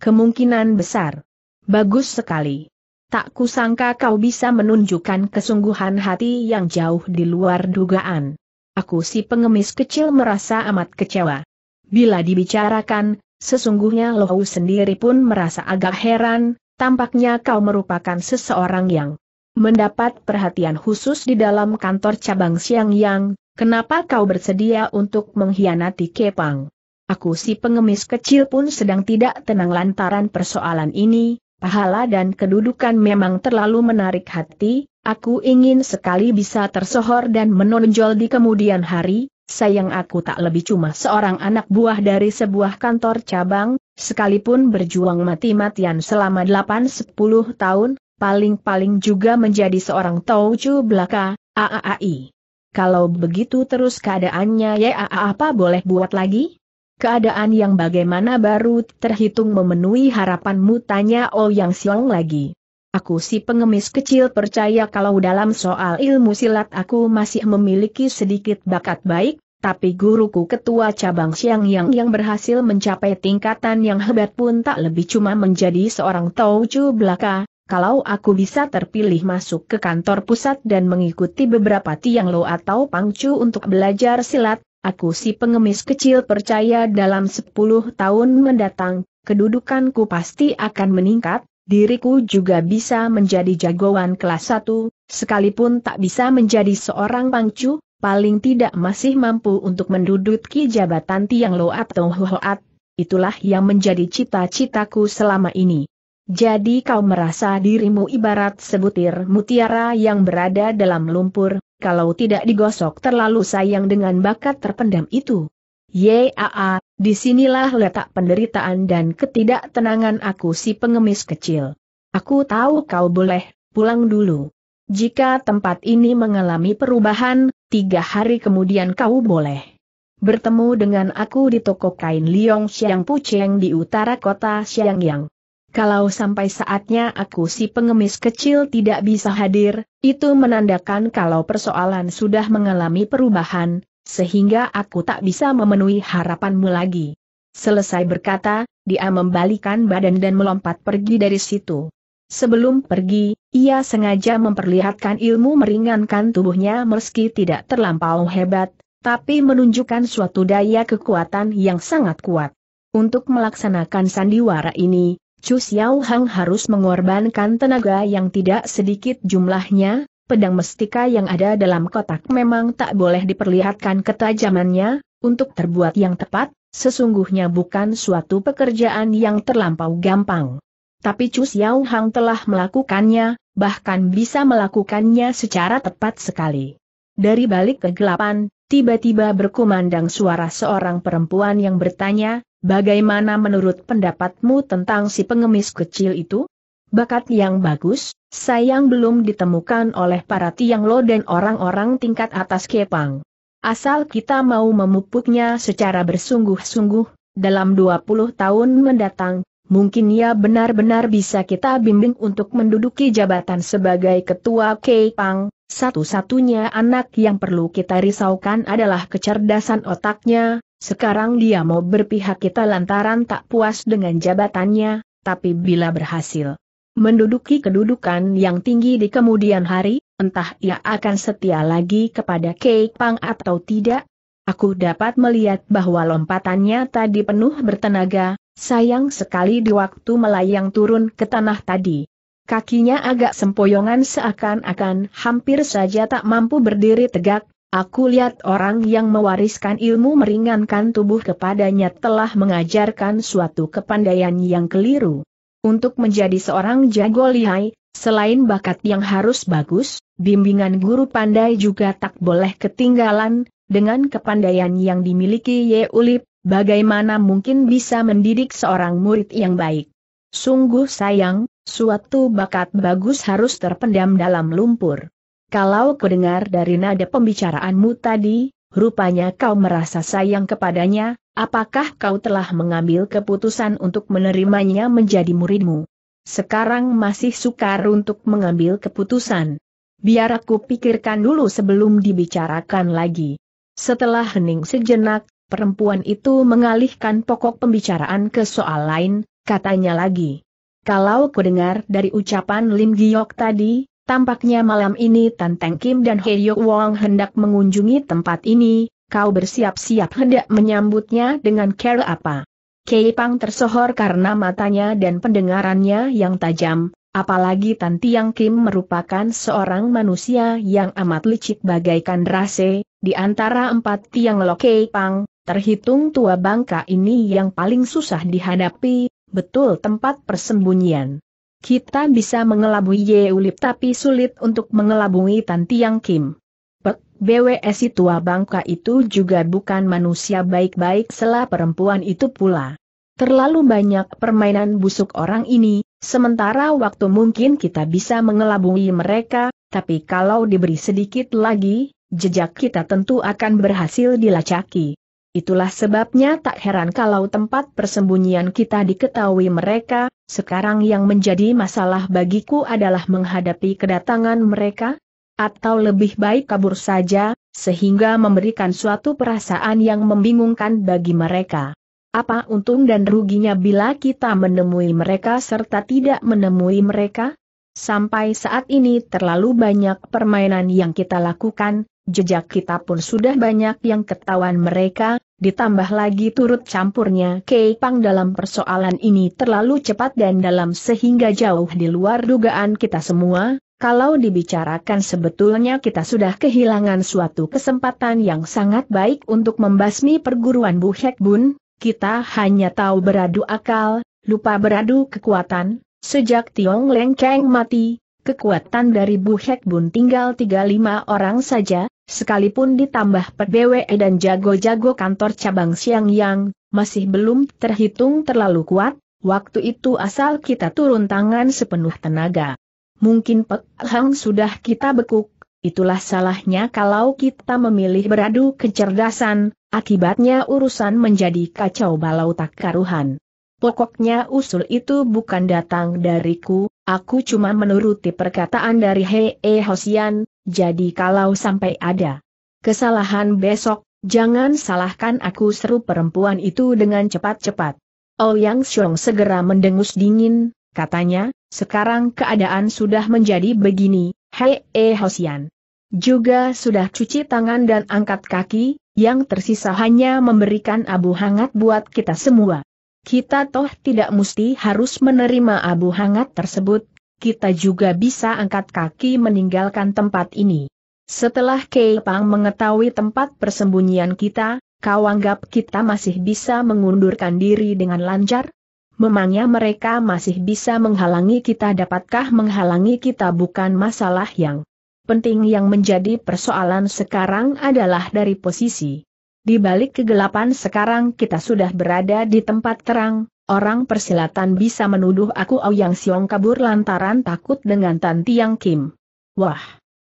"Kemungkinan besar." "Bagus sekali. Tak kusangka kau bisa menunjukkan kesungguhan hati yang jauh di luar dugaan. aku si pengemis kecil merasa amat kecewa. Bila dibicarakan, sesungguhnya Lohau sendiri pun merasa agak heran, tampaknya kau merupakan seseorang yang mendapat perhatian khusus di dalam kantor cabang Siang Yang, kenapa kau bersedia untuk mengkhianati Kepang? Aku si pengemis kecil pun sedang tidak tenang lantaran persoalan ini, pahala dan kedudukan memang terlalu menarik hati, aku ingin sekali bisa tersohor dan menonjol di kemudian hari, sayang aku tak lebih cuma seorang anak buah dari sebuah kantor cabang, sekalipun berjuang mati-matian selama 8-10 tahun, paling-paling juga menjadi seorang taucu belaka, aai. Kalau begitu terus keadaannya ya apa boleh buat lagi? Keadaan yang bagaimana baru terhitung memenuhi harapanmu, tanya Oh Yang Siong lagi. Aku si pengemis kecil percaya kalau dalam soal ilmu silat aku masih memiliki sedikit bakat baik, tapi guruku ketua cabang Siang yang berhasil mencapai tingkatan yang hebat pun tak lebih cuma menjadi seorang taucu belaka. Kalau aku bisa terpilih masuk ke kantor pusat dan mengikuti beberapa tiang lo atau pangcu untuk belajar silat, aku si pengemis kecil percaya dalam 10 tahun mendatang, kedudukanku pasti akan meningkat, diriku juga bisa menjadi jagoan kelas 1, sekalipun tak bisa menjadi seorang pangcu, paling tidak masih mampu untuk menduduki jabatan tiang lo atau hoat, itulah yang menjadi cita-citaku selama ini. Jadi kau merasa dirimu ibarat sebutir mutiara yang berada dalam lumpur, kalau tidak digosok terlalu sayang dengan bakat terpendam itu. Yaa, disinilah letak penderitaan dan ketidaktenangan aku si pengemis kecil. Aku tahu kau boleh pulang dulu. Jika tempat ini mengalami perubahan, 3 hari kemudian kau boleh bertemu dengan aku di toko kain Liong Siang Puceng di utara kota Siang Yang. Kalau sampai saatnya aku si pengemis kecil tidak bisa hadir, itu menandakan kalau persoalan sudah mengalami perubahan, sehingga aku tak bisa memenuhi harapanmu lagi. Selesai berkata, dia membalikkan badan dan melompat pergi dari situ. Sebelum pergi, ia sengaja memperlihatkan ilmu meringankan tubuhnya meski tidak terlampau hebat, tapi menunjukkan suatu daya kekuatan yang sangat kuat. Untuk melaksanakan sandiwara ini, Chu Xiao Hang harus mengorbankan tenaga yang tidak sedikit jumlahnya, pedang mestika yang ada dalam kotak memang tak boleh diperlihatkan ketajamannya, untuk terbuat yang tepat, sesungguhnya bukan suatu pekerjaan yang terlampau gampang. Tapi Chu Xiao Hang telah melakukannya, bahkan bisa melakukannya secara tepat sekali. Dari balik kegelapan, tiba-tiba berkumandang suara seorang perempuan yang bertanya, "Bagaimana menurut pendapatmu tentang si pengemis kecil itu? Bakat yang bagus, sayang belum ditemukan oleh para tiang lo dan orang-orang tingkat atas Kepang. Asal kita mau memupuknya secara bersungguh-sungguh, dalam 20 tahun mendatang, mungkin ia benar-benar bisa kita bimbing untuk menduduki jabatan sebagai ketua Kepang. Satu-satunya anak yang perlu kita risaukan adalah kecerdasan otaknya. Sekarang dia mau berpihak kita lantaran tak puas dengan jabatannya, tapi bila berhasil menduduki kedudukan yang tinggi di kemudian hari, entah ia akan setia lagi kepada Kepang atau tidak." Aku dapat melihat bahwa lompatannya tadi penuh bertenaga, sayang sekali di waktu melayang turun ke tanah tadi. Kakinya agak sempoyongan seakan-akan hampir saja tak mampu berdiri tegak. Aku lihat orang yang mewariskan ilmu meringankan tubuh kepadanya telah mengajarkan suatu kepandaian yang keliru. Untuk menjadi seorang jago lihai, selain bakat yang harus bagus, bimbingan guru pandai juga tak boleh ketinggalan. Dengan kepandaian yang dimiliki Ye Ulip, bagaimana mungkin bisa mendidik seorang murid yang baik? Sungguh sayang, suatu bakat bagus harus terpendam dalam lumpur. Kalau kudengar dari nada pembicaraanmu tadi, rupanya kau merasa sayang kepadanya, apakah kau telah mengambil keputusan untuk menerimanya menjadi muridmu? Sekarang masih sukar untuk mengambil keputusan. Biar aku pikirkan dulu sebelum dibicarakan lagi. Setelah hening sejenak, perempuan itu mengalihkan pokok pembicaraan ke soal lain, katanya lagi. Kalau kudengar dari ucapan Lim Giok tadi, Tampaknya malam ini Tan Teng Kim dan Heyok Wong hendak mengunjungi tempat ini, kau bersiap-siap hendak menyambutnya dengan cara apa? Kei Pang tersohor karena matanya dan pendengarannya yang tajam, apalagi Tan Tiang Kim merupakan seorang manusia yang amat licik bagaikan rase, di antara empat tiang lo Kei Pang, terhitung tua bangka ini yang paling susah dihadapi, betul tempat persembunyian. Kita bisa mengelabui Ye Ulip tapi sulit untuk mengelabui Tan Tiang Kim. Pek, BWS tua bangka itu juga bukan manusia baik-baik sela perempuan itu pula. Terlalu banyak permainan busuk orang ini, sementara waktu mungkin kita bisa mengelabui mereka, tapi kalau diberi sedikit lagi, jejak kita tentu akan berhasil dilacaki. Itulah sebabnya tak heran kalau tempat persembunyian kita diketahui mereka, sekarang yang menjadi masalah bagiku adalah menghadapi kedatangan mereka, atau lebih baik kabur saja, sehingga memberikan suatu perasaan yang membingungkan bagi mereka. Apa untung dan ruginya bila kita menemui mereka serta tidak menemui mereka? Sampai saat ini terlalu banyak permainan yang kita lakukan, jejak kita pun sudah banyak yang ketahuan mereka, ditambah lagi turut campurnya Kei Pang dalam persoalan ini terlalu cepat dan dalam sehingga jauh di luar dugaan kita semua, kalau dibicarakan sebetulnya kita sudah kehilangan suatu kesempatan yang sangat baik untuk membasmi perguruan Bu Hek Bun, kita hanya tahu beradu akal, lupa beradu kekuatan. Sejak Tiong Leng Keng mati, kekuatan dari Bu Hek Bun tinggal 35 orang saja, sekalipun ditambah PBWE dan jago-jago kantor cabang Siang Yang, masih belum terhitung terlalu kuat, waktu itu asal kita turun tangan sepenuh tenaga. Mungkin Pek Hang sudah kita bekuk, itulah salahnya kalau kita memilih beradu kecerdasan, akibatnya urusan menjadi kacau balau tak karuhan. Pokoknya usul itu bukan datang dariku, aku cuma menuruti perkataan dari Hei Hosian, jadi kalau sampai ada kesalahan besok, jangan salahkan aku, seru perempuan itu dengan cepat-cepat. Ouyang Xiong segera mendengus dingin, katanya, sekarang keadaan sudah menjadi begini, Hei Hosian juga sudah cuci tangan dan angkat kaki, yang tersisa hanya memberikan abu hangat buat kita semua. Kita toh tidak mesti harus menerima abu hangat tersebut, kita juga bisa angkat kaki meninggalkan tempat ini. Setelah Kei Pang mengetahui tempat persembunyian kita, kau anggap kita masih bisa mengundurkan diri dengan lancar? Memangnya mereka masih bisa menghalangi kita? Dapatkah menghalangi kita? Bukan masalah yang penting, yang menjadi persoalan sekarang adalah dari posisi. Di balik kegelapan sekarang kita sudah berada di tempat terang, orang persilatan bisa menuduh aku Ouyang Xiong kabur lantaran takut dengan Tan Tiang Kim. Wah!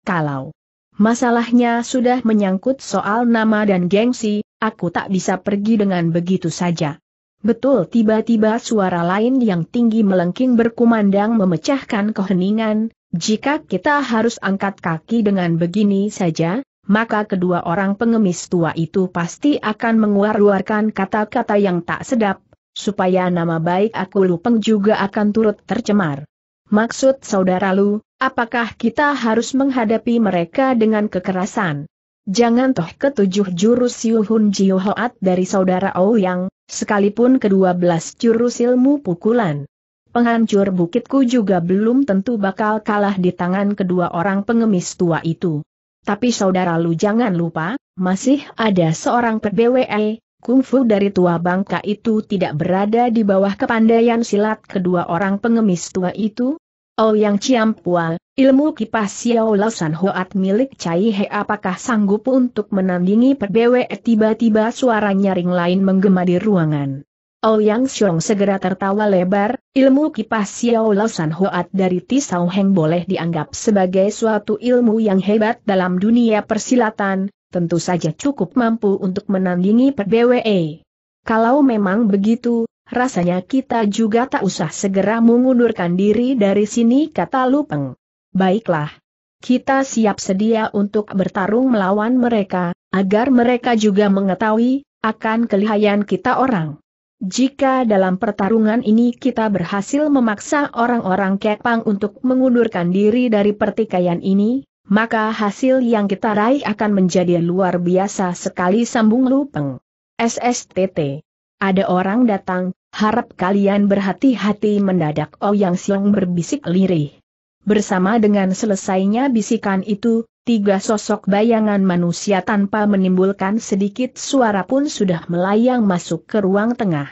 Kalau masalahnya sudah menyangkut soal nama dan gengsi, aku tak bisa pergi dengan begitu saja. Betul, tiba-tiba suara lain yang tinggi melengking berkumandang memecahkan keheningan, jika kita harus angkat kaki dengan begini saja, maka kedua orang pengemis tua itu pasti akan mengeluarkan kata-kata yang tak sedap, supaya nama baik aku Lu Peng juga akan turut tercemar. Maksud saudara Lu, apakah kita harus menghadapi mereka dengan kekerasan? Jangan toh ketujuh jurus Yuhun Jiu Hoat dari saudara Ouyang, sekalipun ke-12 jurus ilmu pukulan penghancur bukitku juga belum tentu bakal kalah di tangan kedua orang pengemis tua itu. Tapi saudara Lu jangan lupa, masih ada seorang PBWE, kungfu dari tua bangka itu tidak berada di bawah kepandaian silat kedua orang pengemis tua itu. Ouyang Ciampua, ilmu kipas Xiao Lausan Hoat milik Cai He apakah sanggup untuk menandingi PBWE? Tiba-tiba suara nyaring lain menggema di ruangan. Ouyang Xiong segera tertawa lebar, ilmu kipas Xiao Lausan Hoat dari Tisau Heng boleh dianggap sebagai suatu ilmu yang hebat dalam dunia persilatan, tentu saja cukup mampu untuk menandingi PBWE. Kalau memang begitu, rasanya kita juga tak usah segera mengundurkan diri dari sini, kata Lu Peng. Baiklah. Kita siap sedia untuk bertarung melawan mereka, agar mereka juga mengetahui akan kelihayan kita orang Jika dalam pertarungan ini kita berhasil memaksa orang-orang Kepang untuk mengundurkan diri dari pertikaian ini, maka hasil yang kita raih akan menjadi luar biasa sekali, sambung Lupeng. SSTT. Ada orang datang, harap kalian berhati-hati, mendadak Ouyang Siong berbisik lirih. Bersama dengan selesainya bisikan itu, tiga sosok bayangan manusia tanpa menimbulkan sedikit suara pun sudah melayang masuk ke ruang tengah.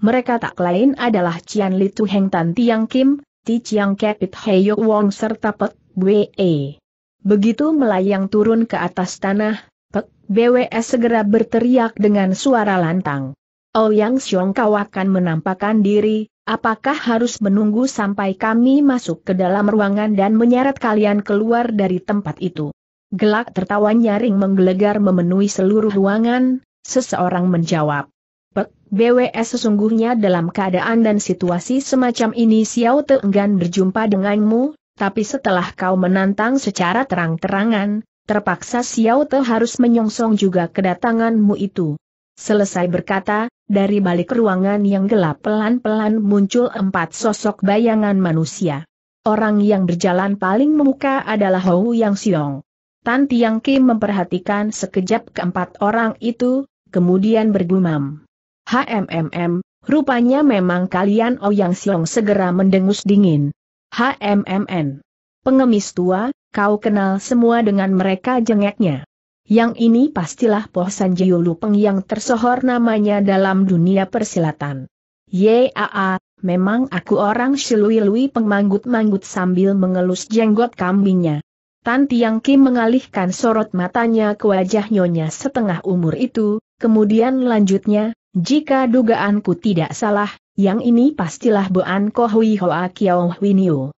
Mereka tak lain adalah Cian Li Tu Heng Tan Tiang Kim, Ti Chiang Kepit Heyok Wong serta Pek Bwe. Begitu melayang turun ke atas tanah, Pek Bwe segera berteriak dengan suara lantang. Ouyang Siong, kau akan menampakkan diri, apakah harus menunggu sampai kami masuk ke dalam ruangan dan menyeret kalian keluar dari tempat itu? Gelak tertawa nyaring menggelegar memenuhi seluruh ruangan, seseorang menjawab. Pek Bwe, sesungguhnya dalam keadaan dan situasi semacam ini Xiao Te enggan berjumpa denganmu, tapi setelah kau menantang secara terang-terangan, terpaksa Xiao Te harus menyongsong juga kedatanganmu itu. Selesai berkata, dari balik ruangan yang gelap pelan-pelan muncul empat sosok bayangan manusia. Orang yang berjalan paling memuka adalah Ouyang Siong. Tan Tiang Kim memperhatikan sekejap keempat orang itu, kemudian bergumam. HMMM, rupanya memang kalian. Ouyang Siong segera mendengus dingin. HMMN. Pengemis tua, kau kenal semua dengan mereka, jengeknya. Yang ini pastilah Po San Jiu Lupeng yang tersohor namanya dalam dunia persilatan. Yaa, memang aku orang Shilui-Lui, pengmanggut-manggut sambil mengelus jenggot kambingnya. Tan Tiang Kim mengalihkan sorot matanya ke wajah nyonya setengah umur itu, kemudian lanjutnya, jika dugaanku tidak salah, yang ini pastilah Boan Ko Hui Hoa Kiao Huinio.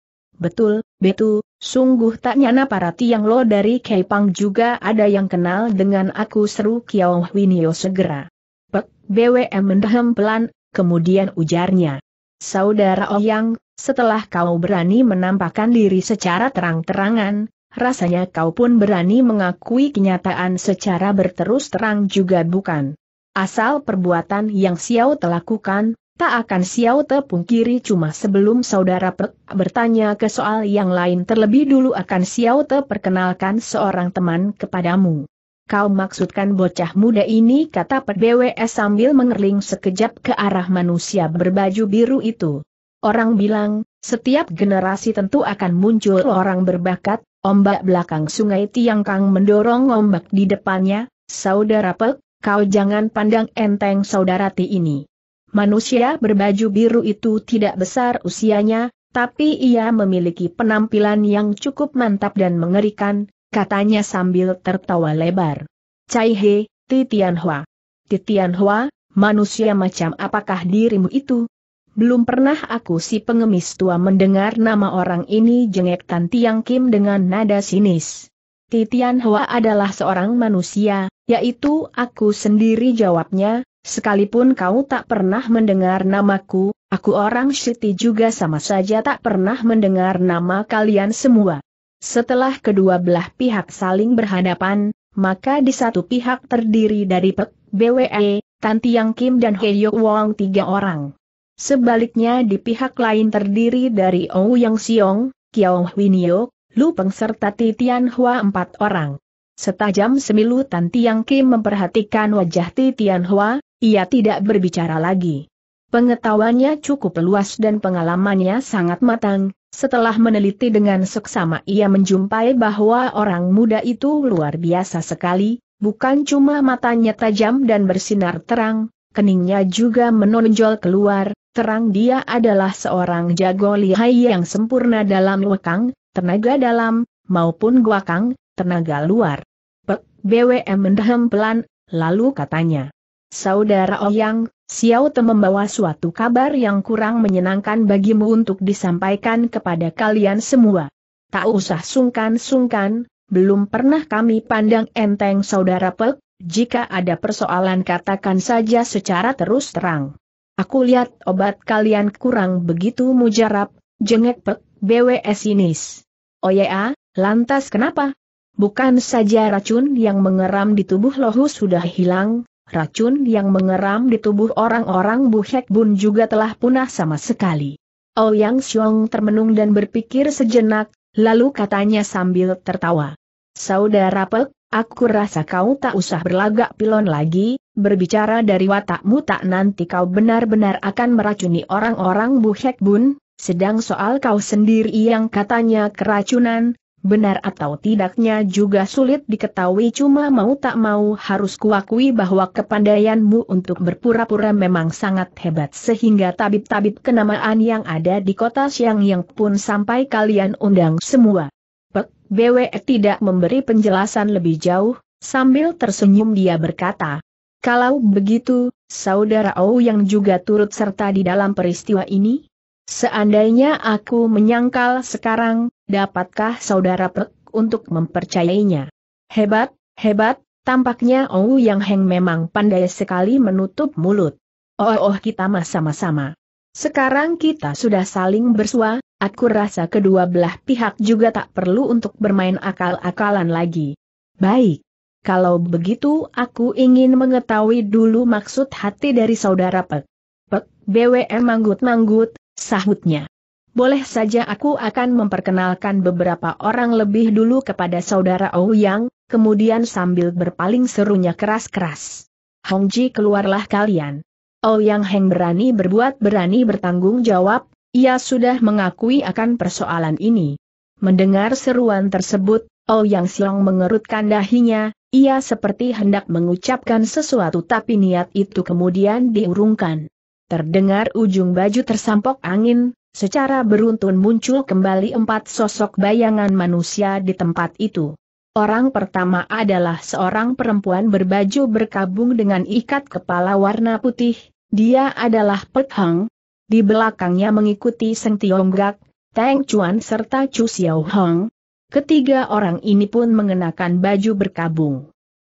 Betul, Betu, sungguh tak nyana para Tiang Lo dari Kaipang juga ada yang kenal dengan aku, seru Kiao Huinio segera. Pek Bwe mendehem pelan, kemudian ujarnya. Saudara Ouyang, setelah kau berani menampakkan diri secara terang-terangan, rasanya kau pun berani mengakui kenyataan secara berterus terang juga, bukan? Asal perbuatan yang Xiao Te lakukan, tak akan Xiao Te pungkiri. Cuma sebelum saudara Pek bertanya ke soal yang lain, terlebih dulu akan Xiao Te perkenalkan seorang teman kepadamu. Kau maksudkan bocah muda ini, kata Pek Bwe sambil mengerling sekejap ke arah manusia berbaju biru itu. Orang bilang, setiap generasi tentu akan muncul orang berbakat, ombak belakang sungai Tiang Kang mendorong ombak di depannya. Saudara Pek, kau jangan pandang enteng saudara Ti ini. Manusia berbaju biru itu tidak besar usianya, tapi ia memiliki penampilan yang cukup mantap dan mengerikan, katanya sambil tertawa lebar. Cai He, Ti Tianhua. Ti Tianhua, manusia macam apakah dirimu itu? Belum pernah aku, si pengemis tua, mendengar nama orang ini, jengek Tan Tiang Kim dengan nada sinis. Ti Tianhua adalah seorang manusia, yaitu aku sendiri, jawabnya. Sekalipun kau tak pernah mendengar namaku, aku orang Siti juga sama saja tak pernah mendengar nama kalian semua. Setelah kedua belah pihak saling berhadapan, maka di satu pihak terdiri dari Pek Bwe, Tan Tiang Kim dan Heyok Wong, tiga orang. Sebaliknya di pihak lain terdiri dari Ouyang Siong, Kiao Huinio, Lupeng serta Ti Tianhua, empat orang. Setajam semilu Tan Tiang Kim memperhatikan wajah Ti Tianhua. Ia tidak berbicara lagi. Pengetahuannya cukup luas dan pengalamannya sangat matang. Setelah meneliti dengan seksama, ia menjumpai bahwa orang muda itu luar biasa sekali. Bukan cuma matanya tajam dan bersinar terang, keningnya juga menonjol keluar. Terang dia adalah seorang jago lihai yang sempurna dalam wekang, tenaga dalam, maupun guakang, tenaga luar. Pek Bwe mendehem pelan, lalu katanya. Saudara Ouyang, Xiao Te membawa suatu kabar yang kurang menyenangkan bagimu untuk disampaikan kepada kalian semua. Tak usah sungkan-sungkan, belum pernah kami pandang enteng saudara Pek, jika ada persoalan katakan saja secara terus terang. Aku lihat obat kalian kurang begitu mujarab, jengek Pek Bwe sinis. Oya, lantas kenapa? Bukan saja racun yang mengeram di tubuh Lohu sudah hilang, racun yang mengeram di tubuh orang-orang Bu Hek Bun juga telah punah sama sekali. Ouyang Xiong termenung dan berpikir sejenak, lalu katanya sambil tertawa. Saudara Pek, aku rasa kau tak usah berlagak pilon lagi, berbicara dari watakmu tak nanti kau benar-benar akan meracuni orang-orang Bu Hek Bun, sedang soal kau sendiri yang katanya keracunan, benar atau tidaknya juga sulit diketahui, cuma mau tak mau harus kuakui bahwa kepandaianmu untuk berpura-pura memang sangat hebat sehingga tabib-tabib kenamaan yang ada di kota Siang yang pun sampai kalian undang semua. BW tidak memberi penjelasan lebih jauh, sambil tersenyum dia berkata, kalau begitu, saudara O yang juga turut serta di dalam peristiwa ini? Seandainya aku menyangkal sekarang, dapatkah saudara Pek untuk mempercayainya? Hebat, hebat, tampaknya O yang Heng memang pandai sekali menutup mulut. Oh, kita sama-sama. Sekarang kita sudah saling bersua, aku rasa kedua belah pihak juga tak perlu untuk bermain akal-akalan lagi. Baik. Kalau begitu aku ingin mengetahui dulu maksud hati dari saudara Pek. Pek BWM manggut-manggut, sahutnya. Boleh saja aku akan memperkenalkan beberapa orang lebih dulu kepada saudara Ouyang, kemudian sambil berpaling serunya keras-keras. Hongji, keluarlah kalian. Ouyang Heng berani berbuat, berani bertanggung jawab, ia sudah mengakui akan persoalan ini. Mendengar seruan tersebut, Ouyang Xiong mengerutkan dahinya, ia seperti hendak mengucapkan sesuatu tapi niat itu kemudian diurungkan. Terdengar ujung baju tersampok angin, secara beruntun muncul kembali 4 sosok bayangan manusia di tempat itu. Orang pertama adalah seorang perempuan berbaju berkabung dengan ikat kepala warna putih, dia adalah Pek Hang. Di belakangnya mengikuti Seng Tionggak, Teng Chuan serta Chu Xiao Hong. Ketiga orang ini pun mengenakan baju berkabung.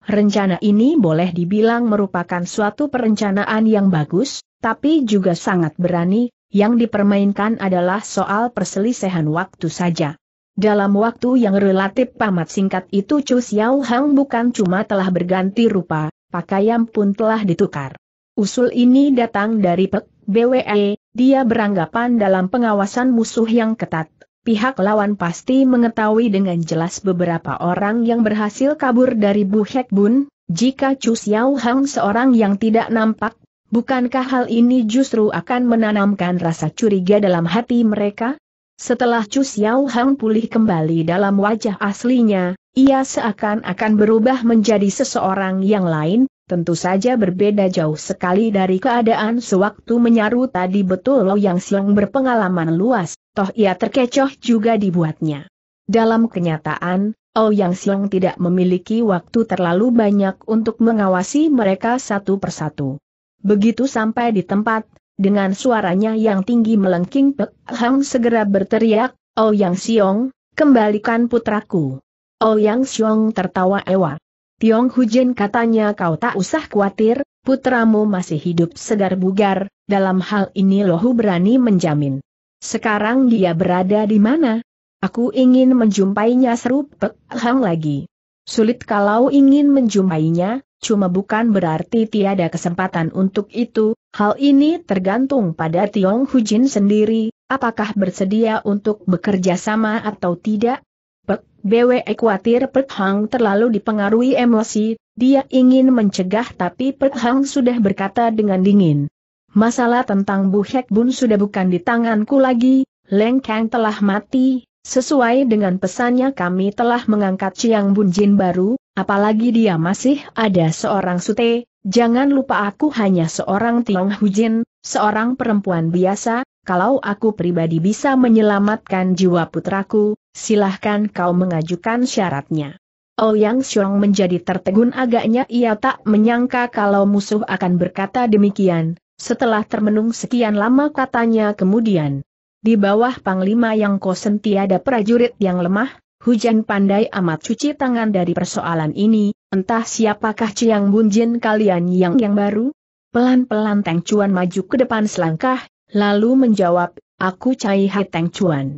Rencana ini boleh dibilang merupakan suatu perencanaan yang bagus, tapi juga sangat berani, yang dipermainkan adalah soal perselisihan waktu saja. Dalam waktu yang relatif amat singkat itu Chu Xiao Hang bukan cuma telah berganti rupa, pakaian pun telah ditukar. Usul ini datang dari Pek BWE, dia beranggapan dalam pengawasan musuh yang ketat, pihak lawan pasti mengetahui dengan jelas beberapa orang yang berhasil kabur dari Bu Hek Bun, jika Chu Xiao Hang seorang yang tidak nampak, bukankah hal ini justru akan menanamkan rasa curiga dalam hati mereka? Setelah Chu Xiao Hang pulih kembali dalam wajah aslinya, ia seakan-akan berubah menjadi seseorang yang lain, tentu saja berbeda jauh sekali dari keadaan sewaktu menyaru tadi. Betul Ouyang Xiong berpengalaman luas, toh ia terkecoh juga dibuatnya. Dalam kenyataan, Ouyang Xiong tidak memiliki waktu terlalu banyak untuk mengawasi mereka satu persatu. Begitu sampai di tempat, dengan suaranya yang tinggi melengking Pek Hang segera berteriak, Ouyang Xiong, kembalikan putraku. Ouyang Xiong tertawa ewa. Tiong Hujin, katanya, kau tak usah khawatir, putramu masih hidup segar bugar, dalam hal ini lohu berani menjamin. Sekarang dia berada di mana? Aku ingin menjumpainya, seru Pek Hang lagi. Sulit kalau ingin menjumpainya, cuma bukan berarti tiada kesempatan untuk itu. Hal ini tergantung pada Tiong Hujin sendiri, apakah bersedia untuk bekerja sama atau tidak. Pek BWE khawatir Pek Hang terlalu dipengaruhi emosi, dia ingin mencegah tapi Pek Hang sudah berkata dengan dingin. Masalah tentang Bu Hek Bun sudah bukan di tanganku lagi, Leng Kang telah mati, sesuai dengan pesannya kami telah mengangkat Chiang Bun Jin baru, apalagi dia masih ada seorang sute. Jangan lupa aku hanya seorang Tiong Hujin, seorang perempuan biasa, kalau aku pribadi bisa menyelamatkan jiwa putraku, silahkan kau mengajukan syaratnya. Ouyang Xiong menjadi tertegun, agaknya ia tak menyangka kalau musuh akan berkata demikian. Setelah termenung sekian lama katanya kemudian, di bawah Panglima Yang Kosen tiada prajurit yang lemah, Hujan pandai amat cuci tangan dari persoalan ini. Entah siapakah Chiang Bun Jin kalian yang baru? Pelan-pelan Teng Chuan maju ke depan selangkah, lalu menjawab, aku Cai Hai Teng Chuan.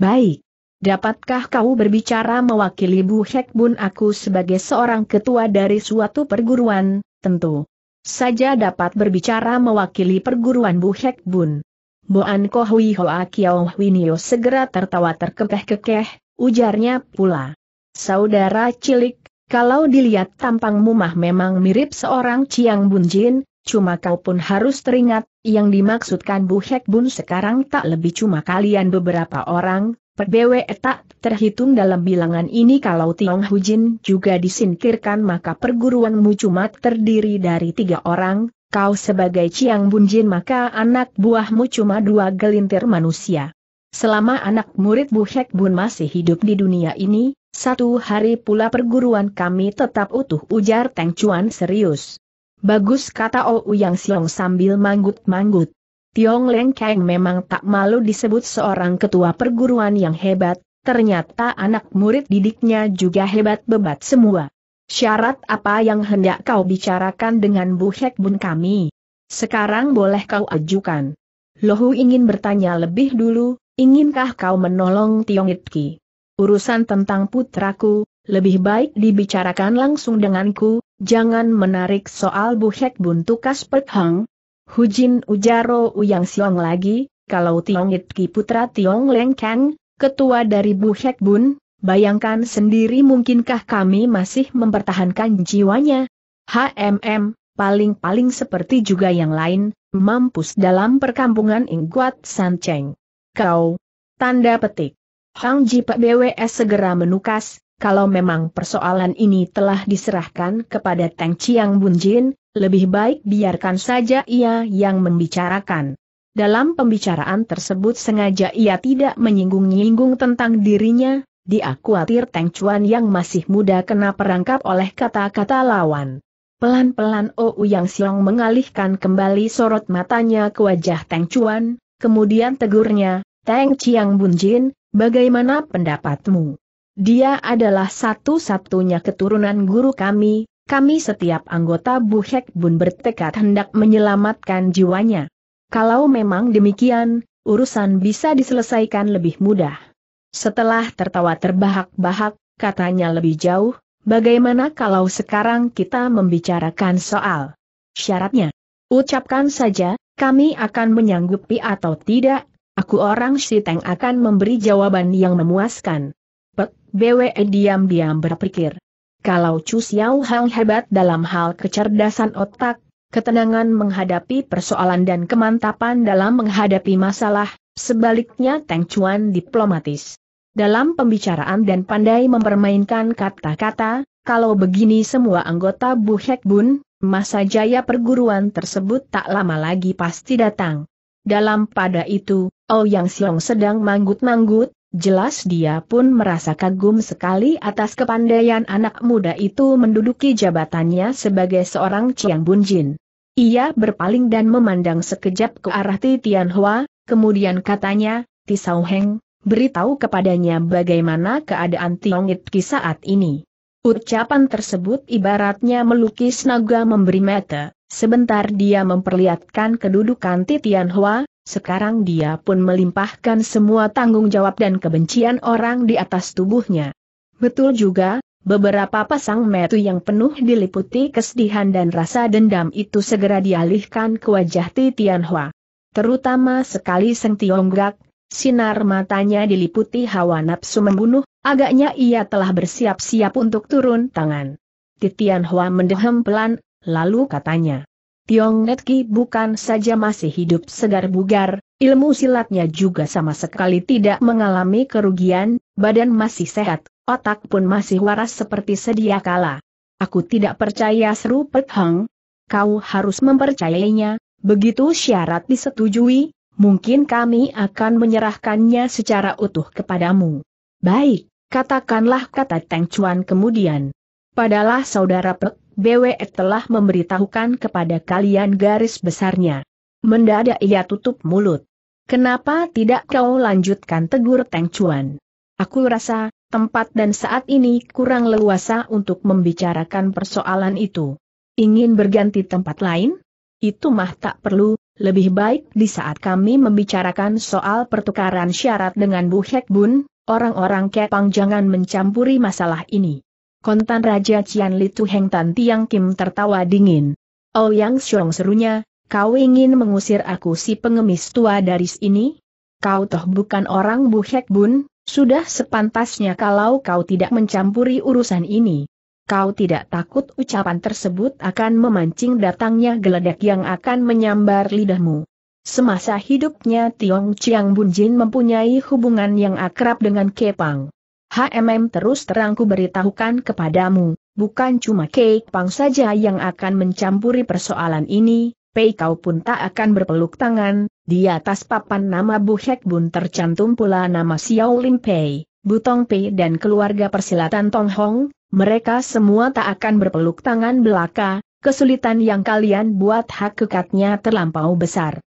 Baik. Dapatkah kau berbicara mewakili Bu Hek Bun? Aku sebagai seorang ketua dari suatu perguruan, tentu saja dapat berbicara mewakili perguruan Bu Hek Bun. Boan Ko Hui Hoa Kiao Huinio segera tertawa terkekeh-kekeh, ujarnya pula. Saudara cilik, kalau dilihat tampangmu mah memang mirip seorang Chiang Bun Jin, cuma kau pun harus teringat, yang dimaksudkan Bu Hek Bun sekarang tak lebih cuma kalian beberapa orang, PBW tak terhitung dalam bilangan ini. Kalau Tiong Hu Jin juga disintirkan maka perguruanmu cuma terdiri dari 3 orang, kau sebagai Chiang Bun Jin maka anak buahmu cuma 2 gelintir manusia. Selama anak murid Bu Hek Bun masih hidup di dunia ini, 1 hari pula perguruan kami tetap utuh, ujar Teng Chuan serius. Bagus, kata Ouyang Siong sambil manggut-manggut. Tiong Leng Keng memang tak malu disebut seorang ketua perguruan yang hebat, ternyata anak murid didiknya juga hebat-bebat semua. Syarat apa yang hendak kau bicarakan dengan Bu Hek Bun kami? Sekarang boleh kau ajukan. Lohu ingin bertanya lebih dulu, inginkah kau menolong Tiong Itki? Urusan tentang putraku, lebih baik dibicarakan langsung denganku, jangan menarik soal Bu Hek Bun tukas Perkhang. Hujin, ujaro Uyang Siong lagi, kalau Tiong Itki putra Tiong Leng Kang, ketua dari Bu Hek Bun, bayangkan sendiri mungkinkah kami masih mempertahankan jiwanya? Paling-paling seperti juga yang lain, mampus dalam perkampungan Ingguat Sanceng. Kau, tanda petik. Hang Ji Pak BWS segera menukas, kalau memang persoalan ini telah diserahkan kepada Teng Chiang Bun Jin, lebih baik biarkan saja ia yang membicarakan. Dalam pembicaraan tersebut sengaja ia tidak menyinggung-nyinggung tentang dirinya, dia khawatir Teng Chuan yang masih muda kena perangkap oleh kata-kata lawan. Pelan-pelan Ouyang Siong mengalihkan kembali sorot matanya ke wajah Teng Chuan, kemudian tegurnya, Teng Chiang Bun Jin, bagaimana pendapatmu? Dia adalah satu-satunya keturunan guru kami setiap anggota Bu Hek Bun bertekad hendak menyelamatkan jiwanya. Kalau memang demikian, urusan bisa diselesaikan lebih mudah. Setelah tertawa terbahak-bahak, katanya lebih jauh, bagaimana kalau sekarang kita membicarakan soal syaratnya? Ucapkan saja, kami akan menyanggupi atau tidak. Aku orang Siteng akan memberi jawaban yang memuaskan. Pek Bwe diam-diam berpikir. Kalau Chu Xiao Hang hebat dalam hal kecerdasan otak, ketenangan menghadapi persoalan dan kemantapan dalam menghadapi masalah, sebaliknya Teng Chuan diplomatis. Dalam pembicaraan dan pandai mempermainkan kata-kata, kalau begini semua anggota Bu Hek Bun, masa jaya perguruan tersebut tak lama lagi pasti datang. Dalam pada itu, Ouyang Siong sedang manggut-manggut, jelas dia pun merasa kagum sekali atas kepandaian anak muda itu menduduki jabatannya sebagai seorang Chiang Bun Jin. Ia berpaling dan memandang sekejap ke arah Ti Tianhua, kemudian katanya, Ti Sao Heng, beritahu kepadanya bagaimana keadaan Tiong Itki saat ini. Ucapan tersebut ibaratnya melukis naga memberi mata. Sebentar dia memperlihatkan kedudukan Ti Tianhua, sekarang dia pun melimpahkan semua tanggung jawab dan kebencian orang di atas tubuhnya. Betul juga, beberapa pasang mata yang penuh diliputi kesedihan dan rasa dendam itu segera dialihkan ke wajah Ti Tianhua. Terutama sekali Seng Tionggak, sinar matanya diliputi hawa nafsu membunuh, agaknya ia telah bersiap-siap untuk turun tangan. Ti Tianhua mendehem pelan, lalu katanya, Tiong Itki bukan saja masih hidup segar bugar, ilmu silatnya juga sama sekali tidak mengalami kerugian, badan masih sehat, otak pun masih waras seperti sedia kala. Aku tidak percaya, seru Pek Hang. Kau harus mempercayainya, begitu syarat disetujui, mungkin kami akan menyerahkannya secara utuh kepadamu. Baik, katakanlah, kata Teng Chuan kemudian. Padalah saudara Pek Bwe telah memberitahukan kepada kalian garis besarnya. Mendadak ia tutup mulut. Kenapa tidak kau lanjutkan, tegur Teng Chuan? Aku rasa, tempat dan saat ini kurang leluasa untuk membicarakan persoalan itu. Ingin berganti tempat lain? Itu mah tak perlu, lebih baik di saat kami membicarakan soal pertukaran syarat dengan Bu Hek Bun, orang-orang Kepang jangan mencampuri masalah ini. Kontan Raja Cian Li Tu Heng Tan Tiang Kim tertawa dingin. Ouyang Xiong serunya, kau ingin mengusir aku si pengemis tua dari sini? Kau toh bukan orang Bu Hek Bun, sudah sepantasnya kalau kau tidak mencampuri urusan ini. Kau tidak takut ucapan tersebut akan memancing datangnya geledak yang akan menyambar lidahmu? Semasa hidupnya Tiong Chiang Bunjin mempunyai hubungan yang akrab dengan Kepang. Terus terangku beritahukan kepadamu, bukan cuma Kepang saja yang akan mencampuri persoalan ini, Pei kau pun tak akan berpeluk tangan. Di atas papan nama Bu Hek Bun tercantum pula nama Xiao Lim Pei, Butong Pei dan keluarga persilatan Tong Hong, mereka semua tak akan berpeluk tangan belaka. Kesulitan yang kalian buat hakikatnya terlampau besar.